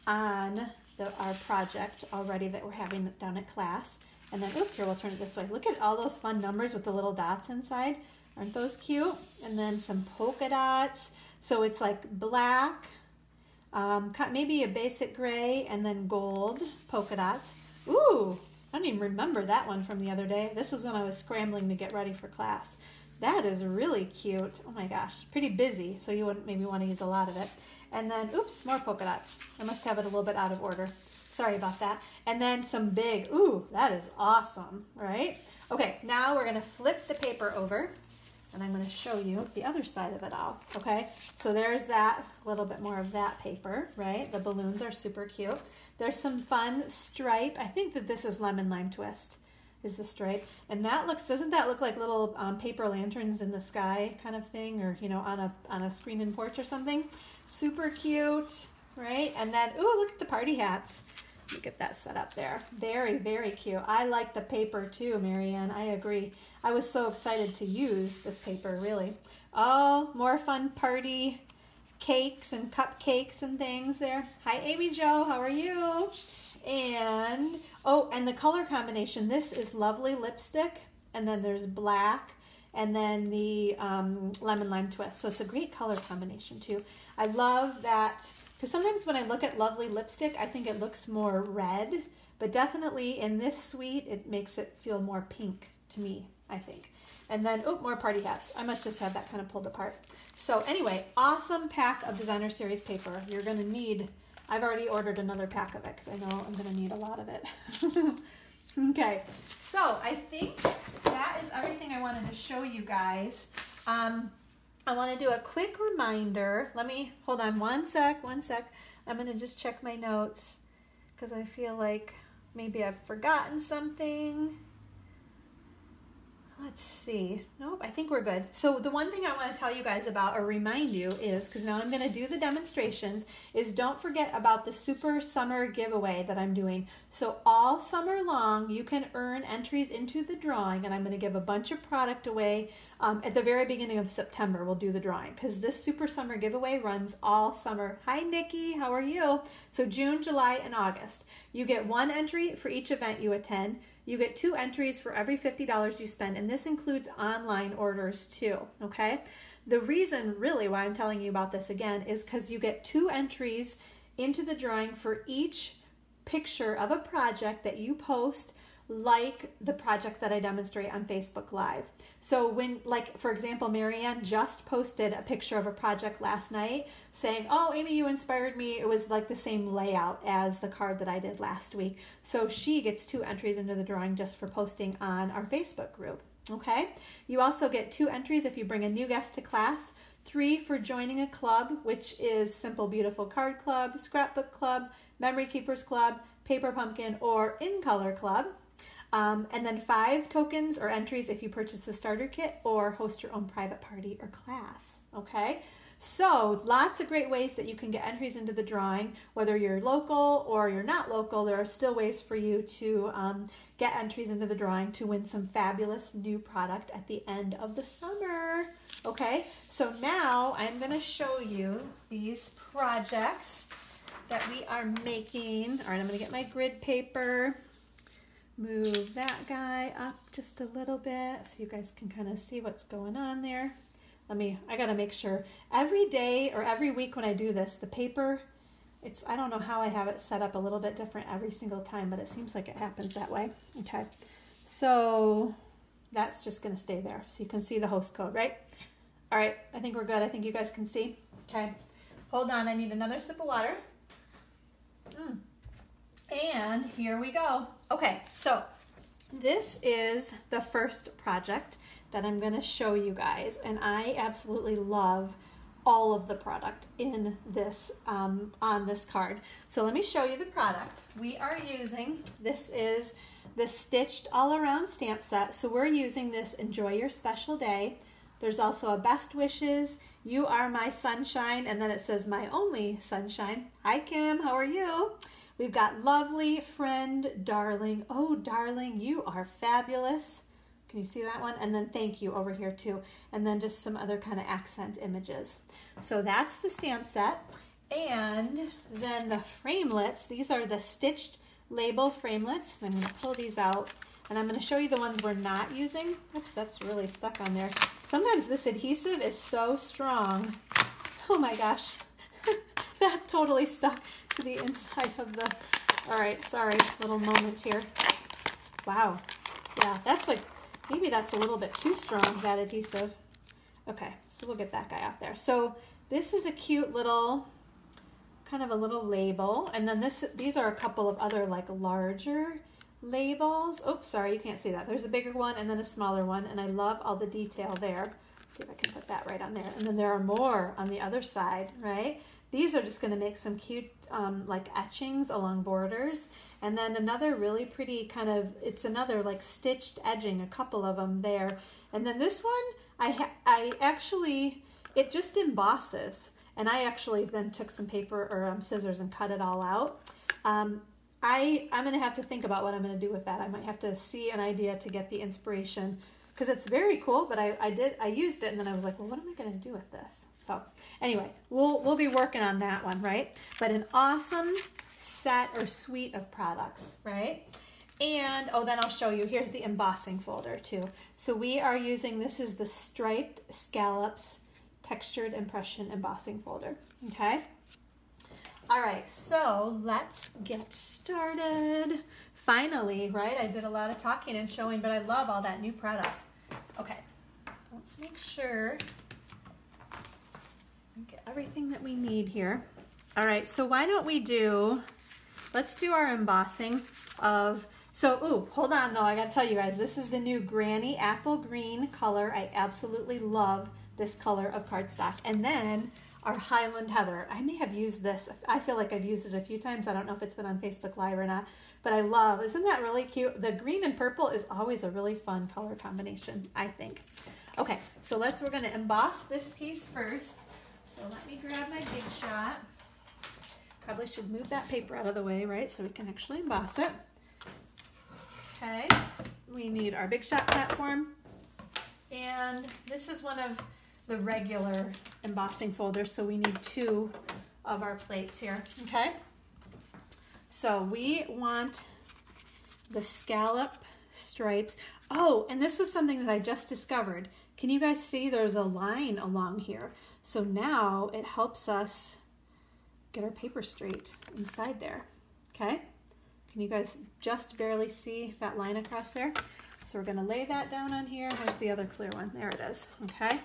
on the, our project already that we're having down at class. And then, oops, here, we'll turn it this way. Look at all those fun numbers with the little dots inside. Aren't those cute? And then some polka dots. So it's like black, um, maybe a basic gray, and then gold polka dots. Ooh, I don't even remember that one from the other day. This was when I was scrambling to get ready for class. That is really cute. Oh my gosh, pretty busy, so you wouldn't maybe want to use a lot of it. And then, oops, more polka dots. I must have it a little bit out of order. Sorry about that. And then some big, ooh, that is awesome, right? Okay, now we're gonna flip the paper over and I'm gonna show you the other side of it all, okay? So there's that, a little bit more of that paper, right? The balloons are super cute. There's some fun stripe. I think that this is Lemon Lime Twist, is the stripe. And that looks, doesn't that look like little um, paper lanterns in the sky kind of thing, or you know, on a, on a screen and porch or something? Super cute, right? And then, ooh, look at the party hats. Let me get that set up there. Very, very cute. I like the paper too, Marianne. I agree. I was so excited to use this paper, really. Oh, more fun party cakes and cupcakes and things there. Hi, Amy Jo. How are you? And, oh, and the color combination. This is Lovely Lipstick, and then there's black, and then the um, Lemon Lime Twist. So it's a great color combination too. I love that. Because sometimes when I look at Lovely Lipstick, I think it looks more red, but definitely in this suite, it makes it feel more pink to me, I think. And then, oh, more party hats. I must just have that kind of pulled apart. So anyway, awesome pack of Designer Series paper. You're gonna need, I've already ordered another pack of it because I know I'm gonna need a lot of it. Okay, so I think that is everything I wanted to show you guys. Um, I want to do a quick reminder. Let me, hold on one sec, one sec. I'm going to just check my notes because I feel like maybe I've forgotten something. Let's see. Nope, I think we're good. So the one thing I want to tell you guys about or remind you is, because now I'm going to do the demonstrations, is don't forget about the Super Summer Giveaway that I'm doing. So all summer long, you can earn entries into the drawing, and I'm going to give a bunch of product away. Um, at the very beginning of September, we'll do the drawing because this Super Summer Giveaway runs all summer. Hi, Nikki. How are you? So June, July, and August. You get one entry for each event you attend. You get two entries for every fifty dollars you spend, and this includes online orders too, okay? The reason really why I'm telling you about this again is because you get two entries into the drawing for each picture of a project that you post, like the project that I demonstrate on Facebook Live. So when, like, for example, Marianne just posted a picture of a project last night saying, oh, Amy, you inspired me. It was like the same layout as the card that I did last week. So she gets two entries into the drawing just for posting on our Facebook group, okay? You also get two entries if you bring a new guest to class, three for joining a club, which is Simple Beautiful Card Club, Scrapbook Club, Memory Keepers Club, Paper Pumpkin, or In Color Club. Um, and then five tokens or entries if you purchase the starter kit or host your own private party or class, okay? So lots of great ways that you can get entries into the drawing. Whether you're local or you're not local, there are still ways for you to um, get entries into the drawing to win some fabulous new product at the end of the summer, okay? So now I'm gonna show you these projects that we are making. All right, I'm gonna get my grid paper. Move that guy up just a little bit so you guys can kind of see what's going on there. Let me, I gotta make sure every day or every week when I do this, the paper, it's, I don't know how I have it set up a little bit different every single time, but it seems like it happens that way. Okay, so that's just gonna stay there so you can see the host code, right? All right, I think we're good. I think you guys can see. Okay, hold on, I need another sip of water. Mm. And here we go. Okay, so this is the first project that I'm gonna show you guys, and I absolutely love all of the product in this, um, on this card. So let me show you the product. We are using, this is the Stitched All Around Stamp Set. So we're using this Enjoy Your Special Day. There's also a Best Wishes, You Are My Sunshine, and then it says My Only Sunshine. Hi Kim, how are you? We've got Lovely, Friend, Darling. Oh, darling, you are fabulous. Can you see that one? And then thank you over here too. And then just some other kind of accent images. So that's the stamp set. And then the framelits, these are the stitched label framelits. I'm gonna pull these out and I'm gonna show you the ones we're not using. Oops, that's really stuck on there. Sometimes this adhesive is so strong. Oh my gosh, that totally stuck to the inside of the, all right, sorry, little moment here. Wow, yeah, that's like, maybe that's a little bit too strong, that adhesive. Okay, so we'll get that guy off there. So this is a cute little, kind of a little label. And then this, these are a couple of other like larger labels. Oops, sorry, you can't see that. There's a bigger one and then a smaller one. And I love all the detail there. Let's see if I can put that right on there. And then there are more on the other side, right? These are just gonna make some cute um, like etchings along borders. And then another really pretty kind of, it's another like stitched edging, a couple of them there. And then this one, I, ha I actually, it just embosses. And I actually then took some paper or um, scissors and cut it all out. Um, I, I'm gonna have to think about what I'm gonna do with that. I might have to see an idea to get the inspiration because it's very cool, but I, I did, I used it and then I was like, well, what am I gonna do with this? So anyway, we'll, we'll be working on that one, right? But an awesome set or suite of products, right? And, oh, then I'll show you, here's the embossing folder too. So we are using, this is the Striped Scallops Textured Impression Embossing Folder, okay? All right, so let's get started. Finally, right? I did a lot of talking and showing, but I love all that new product. Okay, let's make sure we get everything that we need here. All right, so why don't we do, let's do our embossing of, so, ooh, hold on though, I gotta tell you guys, this is the new Granny Apple Green color. I absolutely love this color of cardstock. And then, our Highland Heather. I may have used this. I feel like I've used it a few times. I don't know if it's been on Facebook Live or not, but I love, isn't that really cute? The green and purple is always a really fun color combination, I think. Okay, so let's, we're gonna emboss this piece first. So let me grab my Big Shot. Probably should move that paper out of the way, right? So we can actually emboss it. Okay, we need our Big Shot platform. And this is one of the regular embossing folder, so we need two of our plates here, okay? So we want the scallop stripes. Oh, and this was something that I just discovered. Can you guys see there's a line along here? So now it helps us get our paper straight inside there, okay? Can you guys just barely see that line across there? So we're gonna lay that down on here. Where's the other clear one? There it is, okay?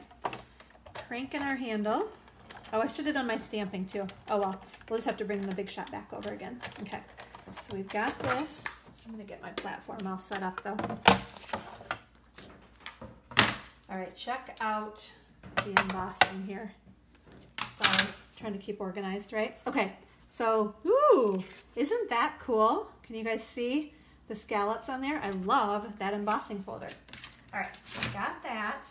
Cranking our handle. Oh, I should have done my stamping too. Oh well, we'll just have to bring the Big Shot back over again. Okay, so we've got this. I'm gonna get my platform all set up though. All right, check out the embossing here. Sorry, trying to keep organized, right? Okay, so, ooh, isn't that cool? Can you guys see the scallops on there? I love that embossing folder. All right, so we got that.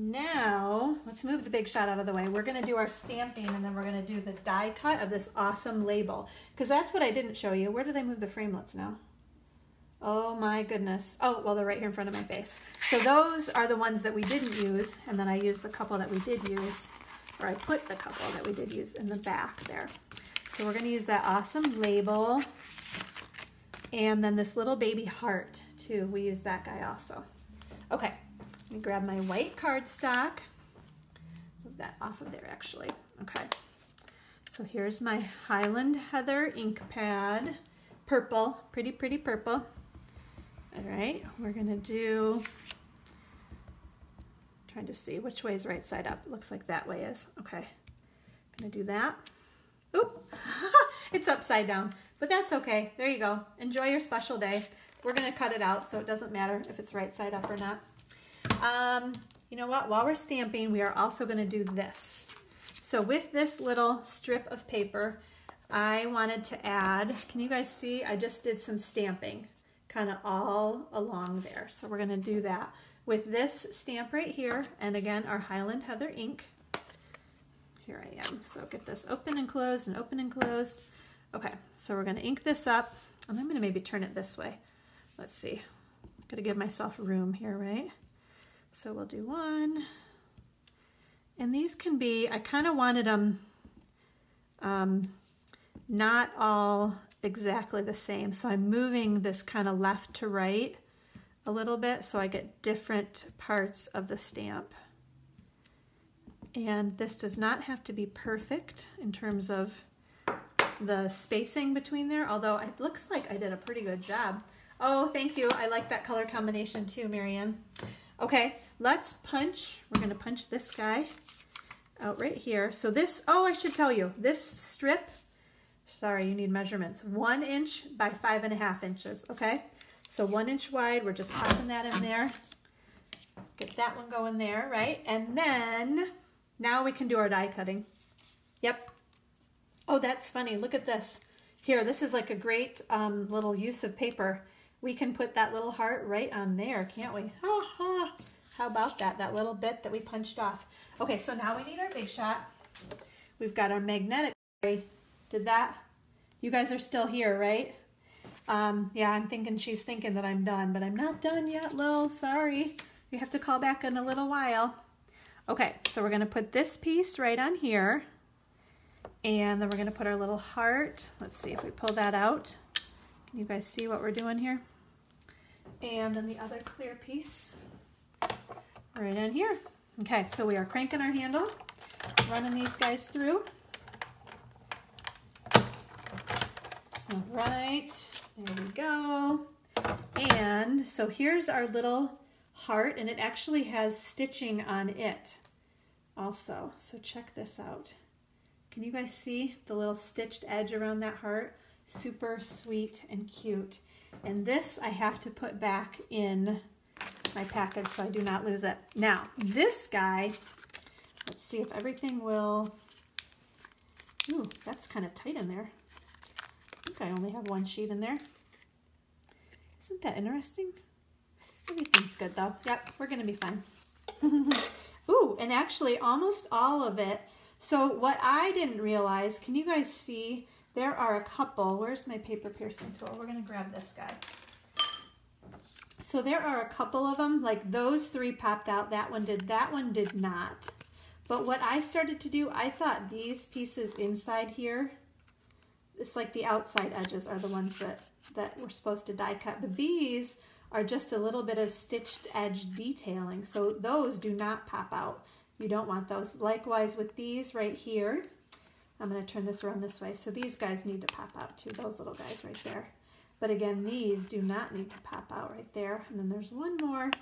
Now, let's move the Big Shot out of the way. We're gonna do our stamping and then we're gonna do the die cut of this awesome label. Because that's what I didn't show you. Where did I move the framelits now? Oh my goodness. Oh, well, they're right here in front of my face. So those are the ones that we didn't use, and then I used the couple that we did use, or I put the couple that we did use in the back there. So we're gonna use that awesome label and then this little baby heart too. We used that guy also. Okay. Let me grab my white cardstock. Move that off of there actually. Okay. So here's my Highland Heather ink pad. Purple, pretty, pretty purple. All right, we're gonna do, I'm trying to see which way is right side up. Looks like that way is. Okay, I'm gonna do that. Oop, it's upside down, but that's okay. There you go. Enjoy your special day. We're gonna cut it out so it doesn't matter if it's right side up or not. Um, you know what? While we're stamping, we are also going to do this. So with this little strip of paper, I wanted to add, can you guys see? I just did some stamping kind of all along there. So we're gonna do that with this stamp right here, and again, our Highland Heather ink. Here I am. So get this open and closed and open and closed. Okay, so we're gonna ink this up, and I'm gonna maybe turn it this way. Let's see, I'm gonna give myself room here, right? So we'll do one. And these can be, I kind of wanted them um, not all exactly the same. So I'm moving this kind of left to right a little bit so I get different parts of the stamp. And this does not have to be perfect in terms of the spacing between there, although it looks like I did a pretty good job. Oh, thank you. I like that color combination too, Marianne. Okay, let's punch. We're gonna punch this guy out right here. So this, oh, I should tell you, this strip, sorry, you need measurements, one inch by five and a half inches, okay? So one inch wide, we're just popping that in there. Get that one going there, right? And then, now we can do our die cutting. Yep. Oh, that's funny, look at this. Here, this is like a great um, little use of paper. We can put that little heart right on there, can't we? Ha ha! How about that? That little bit that we punched off. Okay, so now we need our Big Shot. We've got our magnetic. Did that? You guys are still here, right? Um, yeah, I'm thinking she's thinking that I'm done, but I'm not done yet, Lil. Sorry. You have to call back in a little while. Okay, so we're gonna put this piece right on here, and then we're gonna put our little heart. Let's see if we pull that out. Can you guys see what we're doing here? And then the other clear piece right in here. Okay, so we are cranking our handle, running these guys through. All right, there we go. And so here's our little heart, and it actually has stitching on it also. So check this out. Can you guys see the little stitched edge around that heart? Super sweet and cute. And this I have to put back in my package so I do not lose it. Now, this guy, let's see if everything will, ooh, that's kind of tight in there. I think I only have one sheet in there. Isn't that interesting? Everything's good though. Yep, we're gonna be fine. Ooh, and actually almost all of it. So what I didn't realize, can you guys see? There are a couple, where's my paper piercing tool? We're gonna grab this guy. So there are a couple of them, like those three popped out, that one did, that one did not. But what I started to do, I thought these pieces inside here, it's like the outside edges are the ones that, that we're supposed to die cut, but these are just a little bit of stitched edge detailing, so those do not pop out. You don't want those. Likewise with these right here, I'm gonna turn this around this way. So these guys need to pop out too, those little guys right there. But again, these do not need to pop out right there. And then there's one more.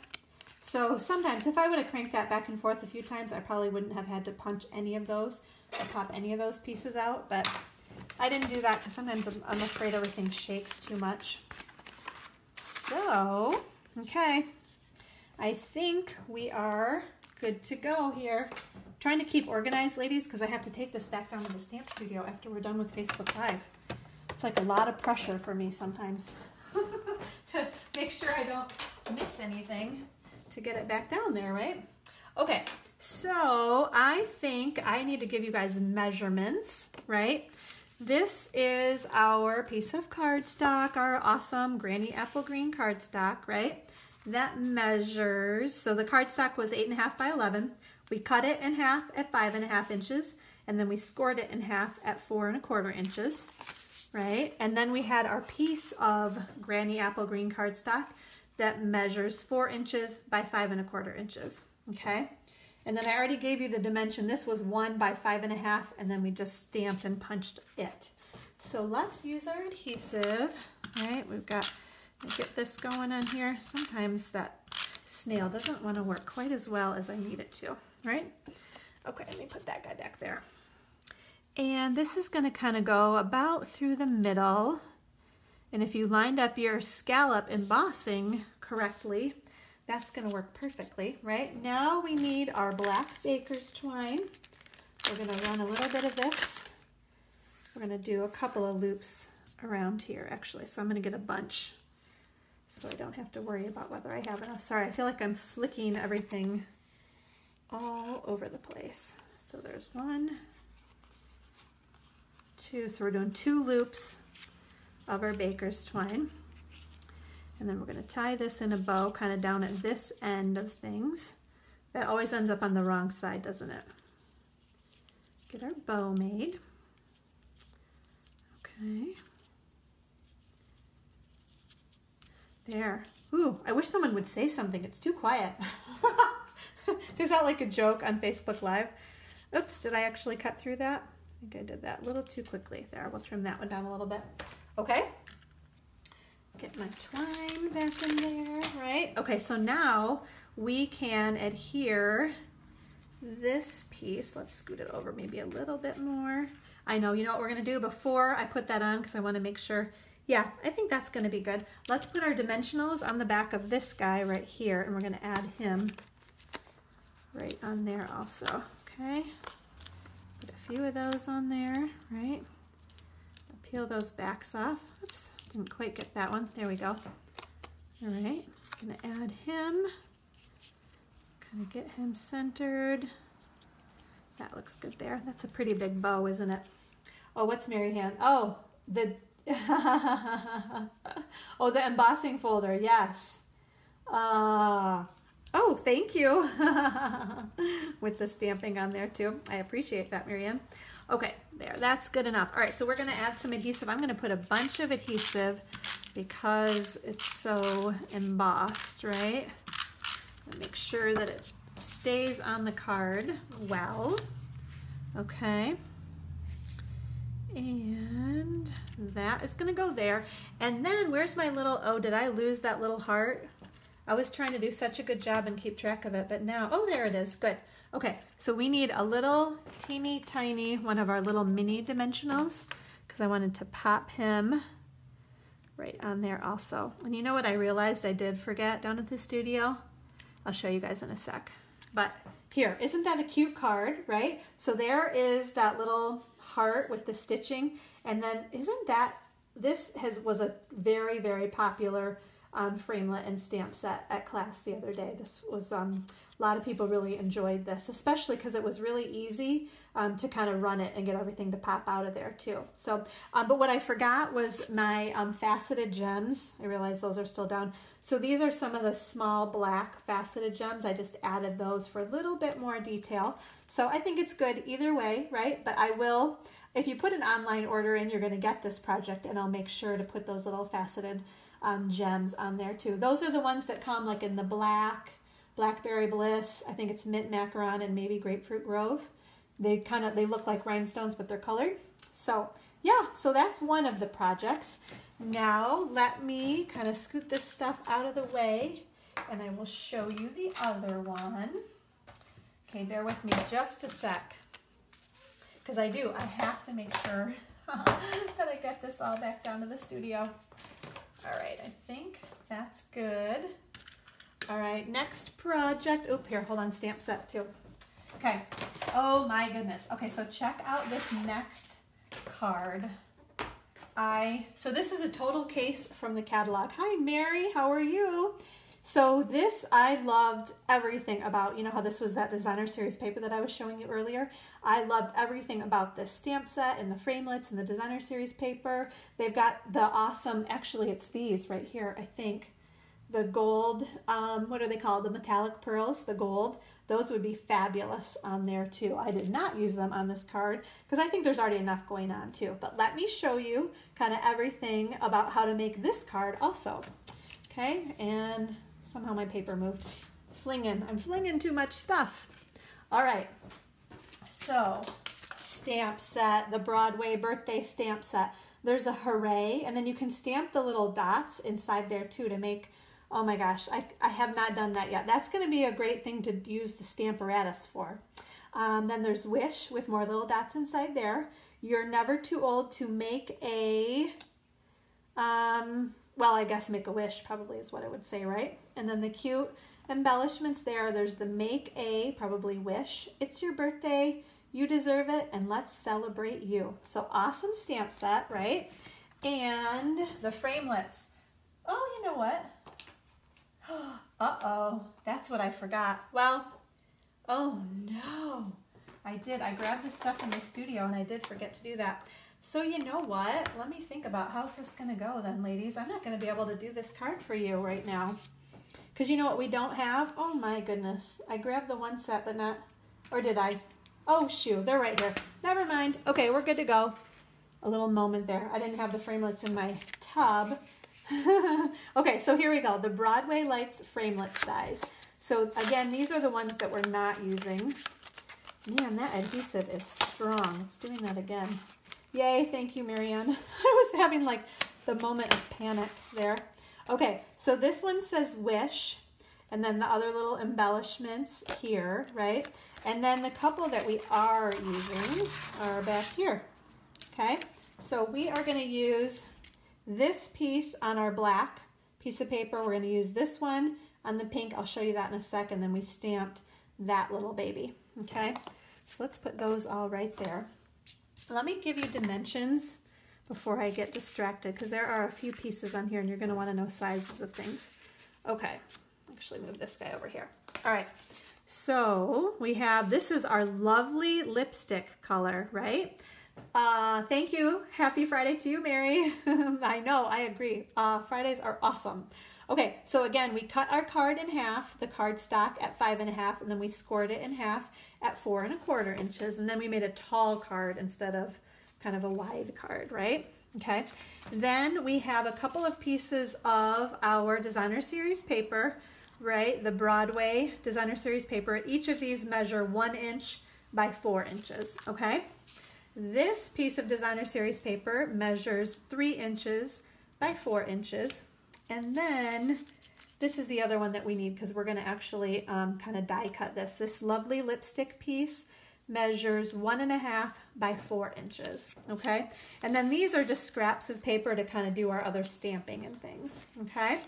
So sometimes if I would have cranked that back and forth a few times, I probably wouldn't have had to punch any of those or pop any of those pieces out, but I didn't do that because sometimes I'm, I'm afraid everything shakes too much. So, okay. I think we are good to go here. Trying to keep organized, ladies, because I have to take this back down to the stamp studio after we're done with Facebook Live. It's like a lot of pressure for me sometimes to make sure I don't miss anything to get it back down there, right? Okay, so I think I need to give you guys measurements, right? This is our piece of cardstock, our awesome Granny Apple Green cardstock, right? That measures, so the cardstock was eight and a half by eleven. We cut it in half at five and a half inches, and then we scored it in half at four and a quarter inches, right? And then we had our piece of Granny Apple Green cardstock that measures four inches by five and a quarter inches, okay? And then I already gave you the dimension. This was one by five and a half, and then we just stamped and punched it. So let's use our adhesive, right? We've got, let's get this going on here. Sometimes that snail doesn't want to work quite as well as I need it to. Right? Okay, let me put that guy back there. And this is going to kind of go about through the middle. And if you lined up your scallop embossing correctly, that's going to work perfectly, right? Now we need our black baker's twine. We're going to run a little bit of this. We're going to do a couple of loops around here, actually. So I'm going to get a bunch so I don't have to worry about whether I have enough. Sorry, I feel like I'm flicking everything all over the place. So there's one, two. So we're doing two loops of our baker's twine. And then we're going to tie this in a bow kind of down at this end of things. That always ends up on the wrong side, doesn't it? Get our bow made. Okay. There. Ooh, I wish someone would say something. It's too quiet. Is that like a joke on Facebook Live? Oops, did I actually cut through that? I think I did that a little too quickly. There, we'll trim that one down a little bit. Okay. Get my twine back in there, right? Okay, so now we can adhere this piece. Let's scoot it over maybe a little bit more. I know, you know what we're gonna do before I put that on, because I wanna make sure, yeah, I think that's gonna be good. Let's put our dimensionals on the back of this guy right here, and we're gonna add him right on there also, okay? Put a few of those on there, right? I'll peel those backs off. Oops, didn't quite get that one. There we go. All right, I'm gonna add him. Kind of get him centered. That looks good there. That's a pretty big bow, isn't it? Oh, what's Mary Han? Oh, the oh, the embossing folder. Yes. Uh, oh, thank you. With the stamping on there too. I appreciate that, Mary Ann. Okay, there. That's good enough. All right, so we're going to add some adhesive. I'm going to put a bunch of adhesive because it's so embossed, right? Make sure that it stays on the card well. Okay. And that is going to go there. And then where's my little, oh, did I lose that little heart? I was trying to do such a good job and keep track of it, but now, oh, there it is. Good. Okay, so we need a little teeny tiny one of our little mini dimensionals because I wanted to pop him right on there also. And you know what I realized I did forget down at the studio? I'll show you guys in a sec. But here, isn't that a cute card, right? So there is that little heart with the stitching. And then isn't that, this has was a very, very popular um, framelit and stamp set at class the other day. This was, um, a lot of people really enjoyed this, especially because it was really easy um, to kind of run it and get everything to pop out of there too. So, um, but what I forgot was my um, faceted gems. I realize those are still down. So these are some of the small black faceted gems. I just added those for a little bit more detail. So I think it's good either way, right? But I will, if you put an online order in, you're gonna get this project, and I'll make sure to put those little faceted um, gems on there too. Those are the ones that come like in the black, Blackberry Bliss, I think it's Mint Macaron, and maybe Grapefruit Grove. They kind of, they look like rhinestones, but they're colored. So yeah, so that's one of the projects. Now, let me kind of scoot this stuff out of the way, and I will show you the other one. Okay, bear with me just a sec, because I do. I have to make sure that I get this all back down to the studio. All right, I think that's good. All right, next project. Oh, here, hold on, stamp set too. Okay, oh my goodness. Okay, so check out this next card. I, so this is a total case from the catalog. Hi, Mary, how are you? So this, I loved everything about, you know how this was that designer series paper that I was showing you earlier? I loved everything about this stamp set and the framelits and the designer series paper. They've got the awesome, actually it's these right here, I think. The gold, um, what are they called? The metallic pearls, the gold. Those would be fabulous on there too. I did not use them on this card because I think there's already enough going on too. But let me show you kind of everything about how to make this card also. Okay, and somehow my paper moved. Flinging, I'm flinging too much stuff. All right, so stamp set, the Broadway birthday stamp set. There's a hooray, and then you can stamp the little dots inside there too to make, oh my gosh, I, I have not done that yet. That's going to be a great thing to use the Stamparatus for. Um, then there's Wish with more little dots inside there. You're never too old to make a, um, well, I guess make a wish probably is what it would say, right? And then the cute embellishments there. There's the make a, probably wish. It's your birthday. You deserve it, and let's celebrate you. So awesome stamp set, right? And the framelits. Oh, you know what? Uh-oh, that's what I forgot. Well, oh no, I did. I grabbed this stuff in the studio and I did forget to do that. So you know what? Let me think about how's this gonna go then, ladies. I'm not gonna be able to do this card for you right now. Because you know what we don't have? Oh my goodness. I grabbed the one set, but not, or did I? Oh shoot, they're right here. Never mind. Okay, we're good to go. A little moment there. I didn't have the framelits in my tub. Okay, so here we go. The Broadway Lights framelit dies. So again, these are the ones that we're not using. Man, that adhesive is strong. It's doing that again. Yay, thank you, Marianne. I was having like the moment of panic there. Okay, so this one says wish, and then the other little embellishments here, right? And then the couple that we are using are back here, okay? So we are gonna use this piece on our black piece of paper. We're gonna use this one on the pink. I'll show you that in a second. Then we stamped that little baby, okay? So let's put those all right there. Let me give you dimensions before I get distracted, because there are a few pieces on here and you're gonna wanna know sizes of things. Okay, actually move this guy over here. All right, so we have, this is our Lovely Lipstick color, right? Uh, thank you. Happy Friday to you, Mary. I know, I agree. Uh, Fridays are awesome. Okay, so again, we cut our card in half, the card stock at five and a half, and then we scored it in half at four and a quarter inches, and then we made a tall card instead of kind of a wide card, right? Okay, then we have a couple of pieces of our Designer Series paper, right? The Broadway Designer Series paper. Each of these measure one inch by four inches, okay? This piece of Designer Series paper measures three inches by four inches. And then this is the other one that we need because we're going to actually um, kind of die cut this. This Lovely Lipstick piece measures one and a half by four inches, okay? And then these are just scraps of paper to kind of do our other stamping and things, okay?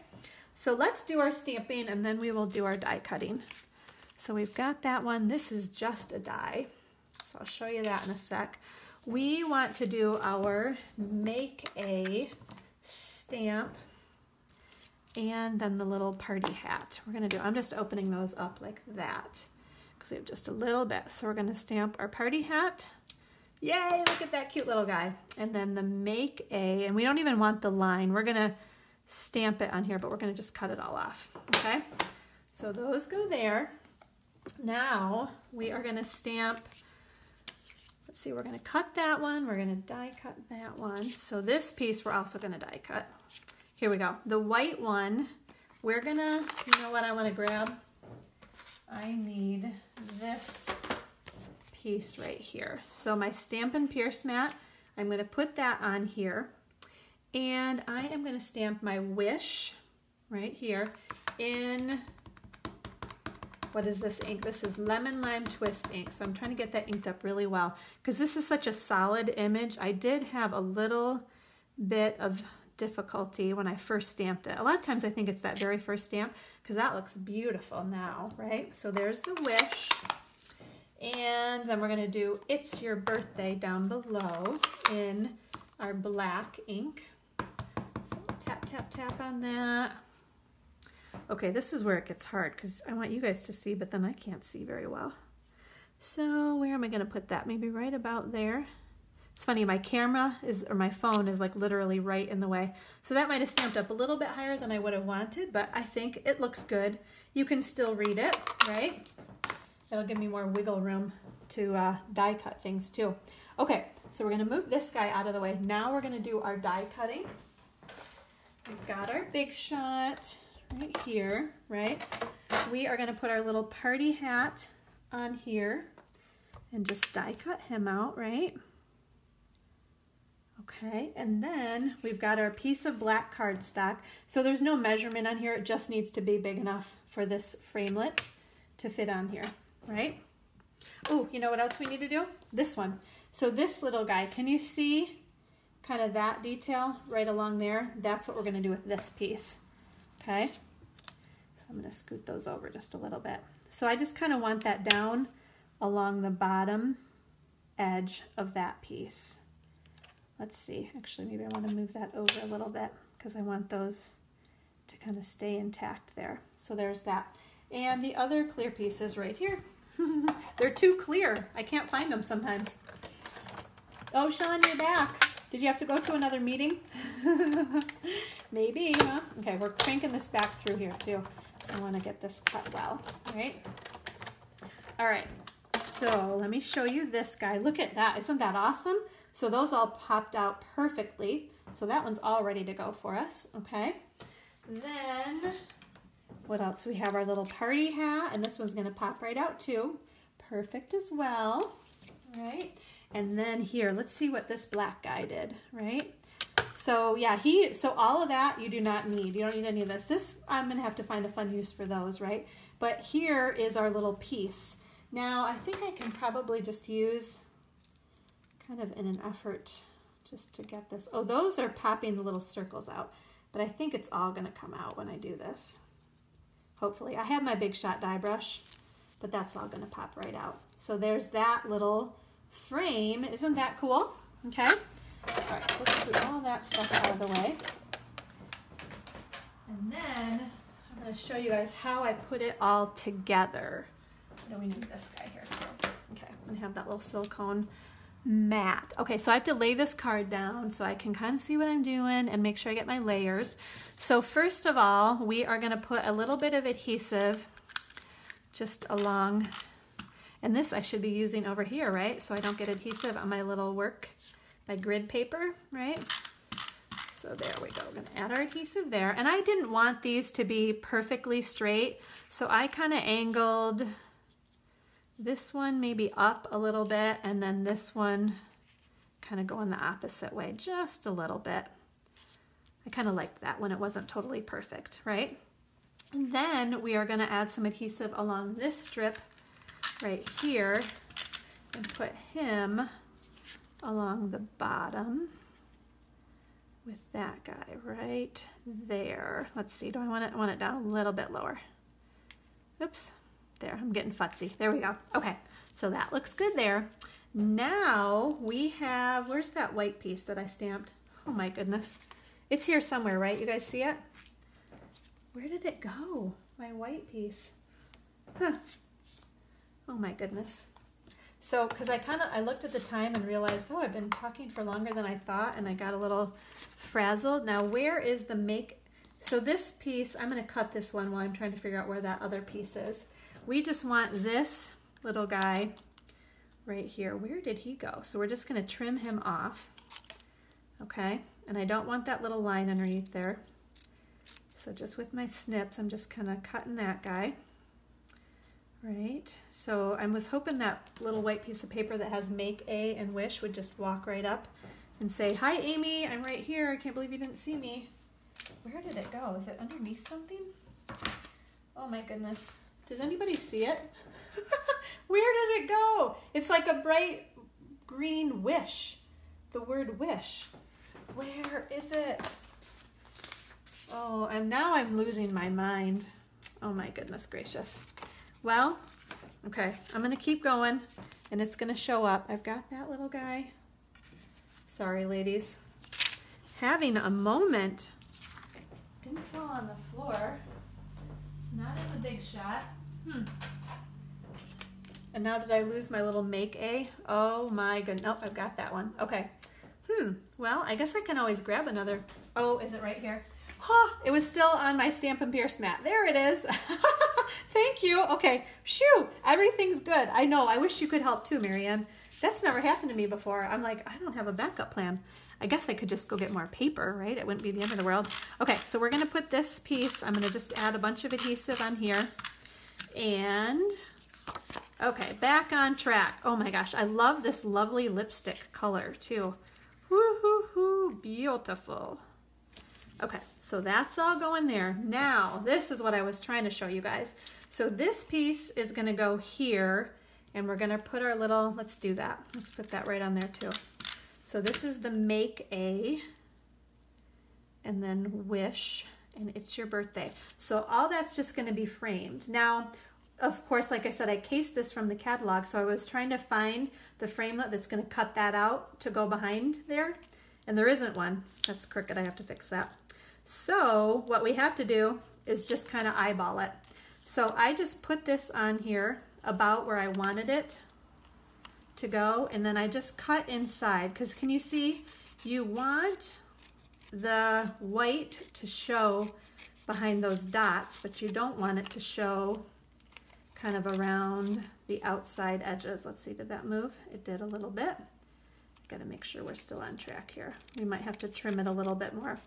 So let's do our stamping and then we will do our die cutting. So we've got that one. This is just a die. So I'll show you that in a sec. We want to do our make a stamp and then the little party hat. We're gonna do, I'm just opening those up like that because we have just a little bit. So we're gonna stamp our party hat. Yay, look at that cute little guy. And then the make a, and we don't even want the line. We're gonna stamp it on here, but we're gonna just cut it all off, okay? So those go there. Now we are gonna stamp, let's see, we're gonna cut that one, we're gonna die cut that one. So this piece we're also gonna die cut. Here we go. The white one, we're gonna, you know what I wanna grab? I need this piece right here. So my Stampin' Pierce mat, I'm gonna put that on here. And I am gonna stamp my wish right here in, what is this ink? This is Lemon Lime Twist ink. So I'm trying to get that inked up really well because this is such a solid image. I did have a little bit of difficulty when I first stamped it. A lot of times I think it's that very first stamp because that looks beautiful now, right? So there's the wish. And then we're gonna do It's Your Birthday down below in our black ink. So tap, tap, tap on that. Okay, this is where it gets hard because I want you guys to see, but then I can't see very well. So where am I going to put that? Maybe right about there. It's funny, my camera is, or my phone is like literally right in the way. So that might have stamped up a little bit higher than I would have wanted, but I think it looks good. You can still read it, right? That'll give me more wiggle room to uh, die cut things too. Okay, so we're going to move this guy out of the way. Now we're going to do our die cutting. We've got our Big Shot right here, right? We are gonna put our little party hat on here and just die cut him out, right? Okay, and then we've got our piece of black cardstock. So there's no measurement on here, it just needs to be big enough for this framelit to fit on here, right? Oh, you know what else we need to do? This one. So this little guy, can you see kind of that detail right along there? That's what we're gonna do with this piece. Okay, so I'm going to scoot those over just a little bit. So I just kind of want that down along the bottom edge of that piece. Let's see, actually maybe I want to move that over a little bit because I want those to kind of stay intact there. So there's that. And the other clear piece is right here. They're too clear. I can't find them sometimes. Oh, Sean, you're back. Did you have to go to another meeting? Maybe, huh? Okay, we're cranking this back through here too. So I want to get this cut well, right? All right, so let me show you this guy. Look at that, isn't that awesome? So those all popped out perfectly. So that one's all ready to go for us, okay? And then, what else? We have our little party hat, and this one's gonna pop right out too. Perfect as well, right? And then here, let's see what this black guy did, right? So yeah, he, so all of that you do not need. You don't need any of this. This, I'm gonna have to find a fun use for those, right? But here is our little piece. Now, I think I can probably just use, kind of in an effort just to get this. Oh, those are popping the little circles out, but I think it's all gonna come out when I do this. Hopefully, I have my Big Shot dye brush, but that's all gonna pop right out. So there's that little frame. Isn't that cool? Okay. All right, so let's put all that stuff out of the way. And then I'm going to show you guys how I put it all together. No, we need this guy here too. Okay, I'm going to have that little silicone mat. Okay, so I have to lay this card down so I can kind of see what I'm doing and make sure I get my layers. So first of all, we are going to put a little bit of adhesive just along. And this I should be using over here, right? So I don't get adhesive on my little work. My grid paper, right? So there we go, we're gonna add our adhesive there. And I didn't want these to be perfectly straight, so I kind of angled this one maybe up a little bit, and then this one kind of going the opposite way, just a little bit. I kind of liked that when it wasn't totally perfect, right? And then we are gonna add some adhesive along this strip right here and put him along the bottom with that guy right there. Let's see, do I want it, want it down a little bit lower? Oops, there, I'm getting futzy. There we go. Okay, so that looks good there. Now we have, where's that white piece that I stamped? Oh my goodness. It's here somewhere, right? You guys see it? Where did it go? My white piece. Huh. Oh my goodness. So, because I kind of, I looked at the time and realized, oh, I've been talking for longer than I thought, and I got a little frazzled. Now, where is the make? So this piece, I'm going to cut this one while I'm trying to figure out where that other piece is. We just want this little guy right here. Where did he go? So we're just going to trim him off, okay? And I don't want that little line underneath there. So just with my snips, I'm just kind of cutting that guy. Right, so I was hoping that little white piece of paper that has make a and wish would just walk right up and say, hi Amy, I'm right here, I can't believe you didn't see me. Where did it go? Is it underneath something? Oh my goodness, does anybody see it? Where did it go? It's like a bright green wish, the word wish. Where is it? Oh, I'm now I'm losing my mind. Oh my goodness gracious. Well, okay, I'm going to keep going, and it's going to show up. I've got that little guy. Sorry, ladies. Having a moment. Didn't fall on the floor. It's not in the Big Shot. Hmm. And now did I lose my little make a? Oh, my goodness. Nope, I've got that one. Okay. Hmm. Well, I guess I can always grab another. Oh, is it right here? Huh, it was still on my Stampin' Pierce mat. There it is. Thank you. Okay. Shoo. Everything's good. I know. I wish you could help too, Marianne. That's never happened to me before. I'm like, I don't have a backup plan. I guess I could just go get more paper, right? It wouldn't be the end of the world. Okay. So we're going to put this piece. I'm going to just add a bunch of adhesive on here. And, okay, back on track. Oh my gosh. I love this lovely lipstick color too. Woo-hoo-hoo. Beautiful. Okay, so that's all going there. Now, this is what I was trying to show you guys. So this piece is gonna go here, and we're gonna put our little, let's do that. Let's put that right on there too. So this is the make a, and then wish, and it's your birthday. So all that's just gonna be framed. Now, of course, like I said, I cased this from the catalog, so I was trying to find the framelet that's going to cut that out to go behind there, and there isn't one. That's crooked. I have to fix that. So what we have to do is just kind of eyeball it. So I just put this on here about where I wanted it to go, and then I just cut inside, because can you see, you want the white to show behind those dots, but you don't want it to show kind of around the outside edges. Let's see, did that move? It did a little bit. Gotta make sure we're still on track here. We might have to trim it a little bit more.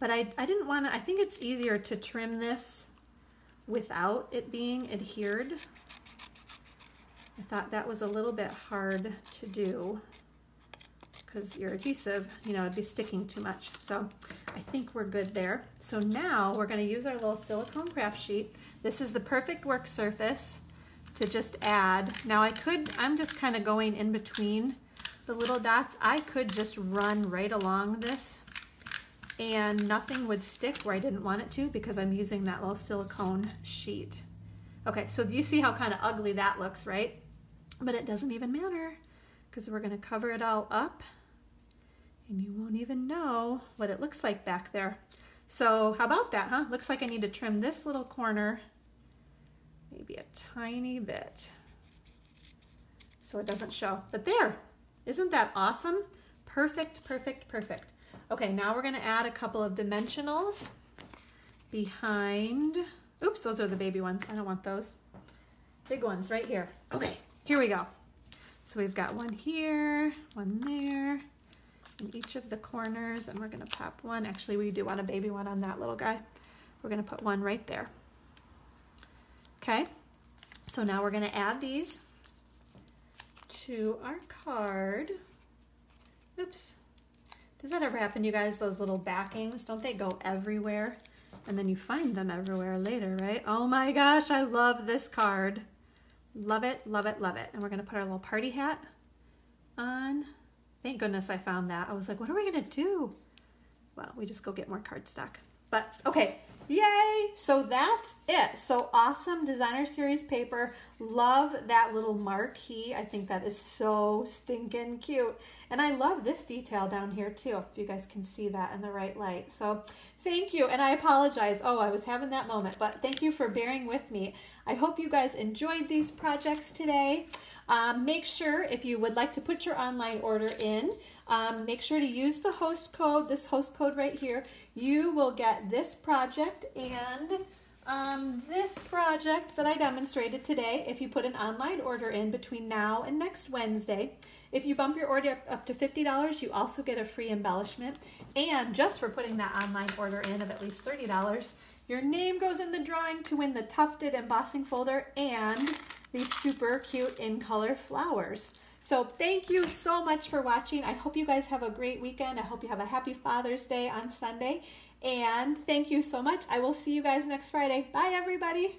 But I, I didn't wanna, I think it's easier to trim this without it being adhered. I thought that was a little bit hard to do because your adhesive, you know, it'd be sticking too much. So I think we're good there. So now we're gonna use our little silicone craft sheet. This is the perfect work surface to just add. Now I could, I'm just kind of going in between the little dots. I could just run right along this and nothing would stick where I didn't want it to because I'm using that little silicone sheet. Okay, so you see how kind of ugly that looks, right? But it doesn't even matter because we're gonna cover it all up and you won't even know what it looks like back there. So how about that, huh? Looks like I need to trim this little corner maybe a tiny bit so it doesn't show, but there. Isn't that awesome? Perfect, perfect, perfect. Okay, now we're gonna add a couple of dimensionals behind. Oops, those are the baby ones. I don't want those. Big ones right here. Okay, here we go. So we've got one here, one there, in each of the corners, and we're gonna pop one. Actually, we do want a baby one on that little guy. We're gonna put one right there. Okay, so now we're gonna add these to our card. Oops. Does that ever happen, you guys? Those little backings, don't they go everywhere? And then you find them everywhere later, right? Oh my gosh, I love this card. Love it, love it, love it. And we're gonna put our little party hat on. Thank goodness I found that. I was like, what are we gonna do? Well, we just go get more cardstock. But okay, yay! So that's it. So awesome designer series paper. Love that little marquee. I think that is so stinking cute. And I love this detail down here too, if you guys can see that in the right light. So thank you, and I apologize. Oh, I was having that moment, but thank you for bearing with me. I hope you guys enjoyed these projects today. Um, make sure, if you would like to put your online order in, um, make sure to use the host code, this host code right here. You will get this project and um, this project that I demonstrated today if you put an online order in between now and next Wednesday. If you bump your order up to fifty dollars, you also get a free embellishment. And just for putting that online order in of at least thirty dollars, your name goes in the drawing to win the Tufted Embossing Folder and these super cute in color flowers. So thank you so much for watching. I hope you guys have a great weekend. I hope you have a happy Father's Day on Sunday. And thank you so much. I will see you guys next Friday. Bye, everybody.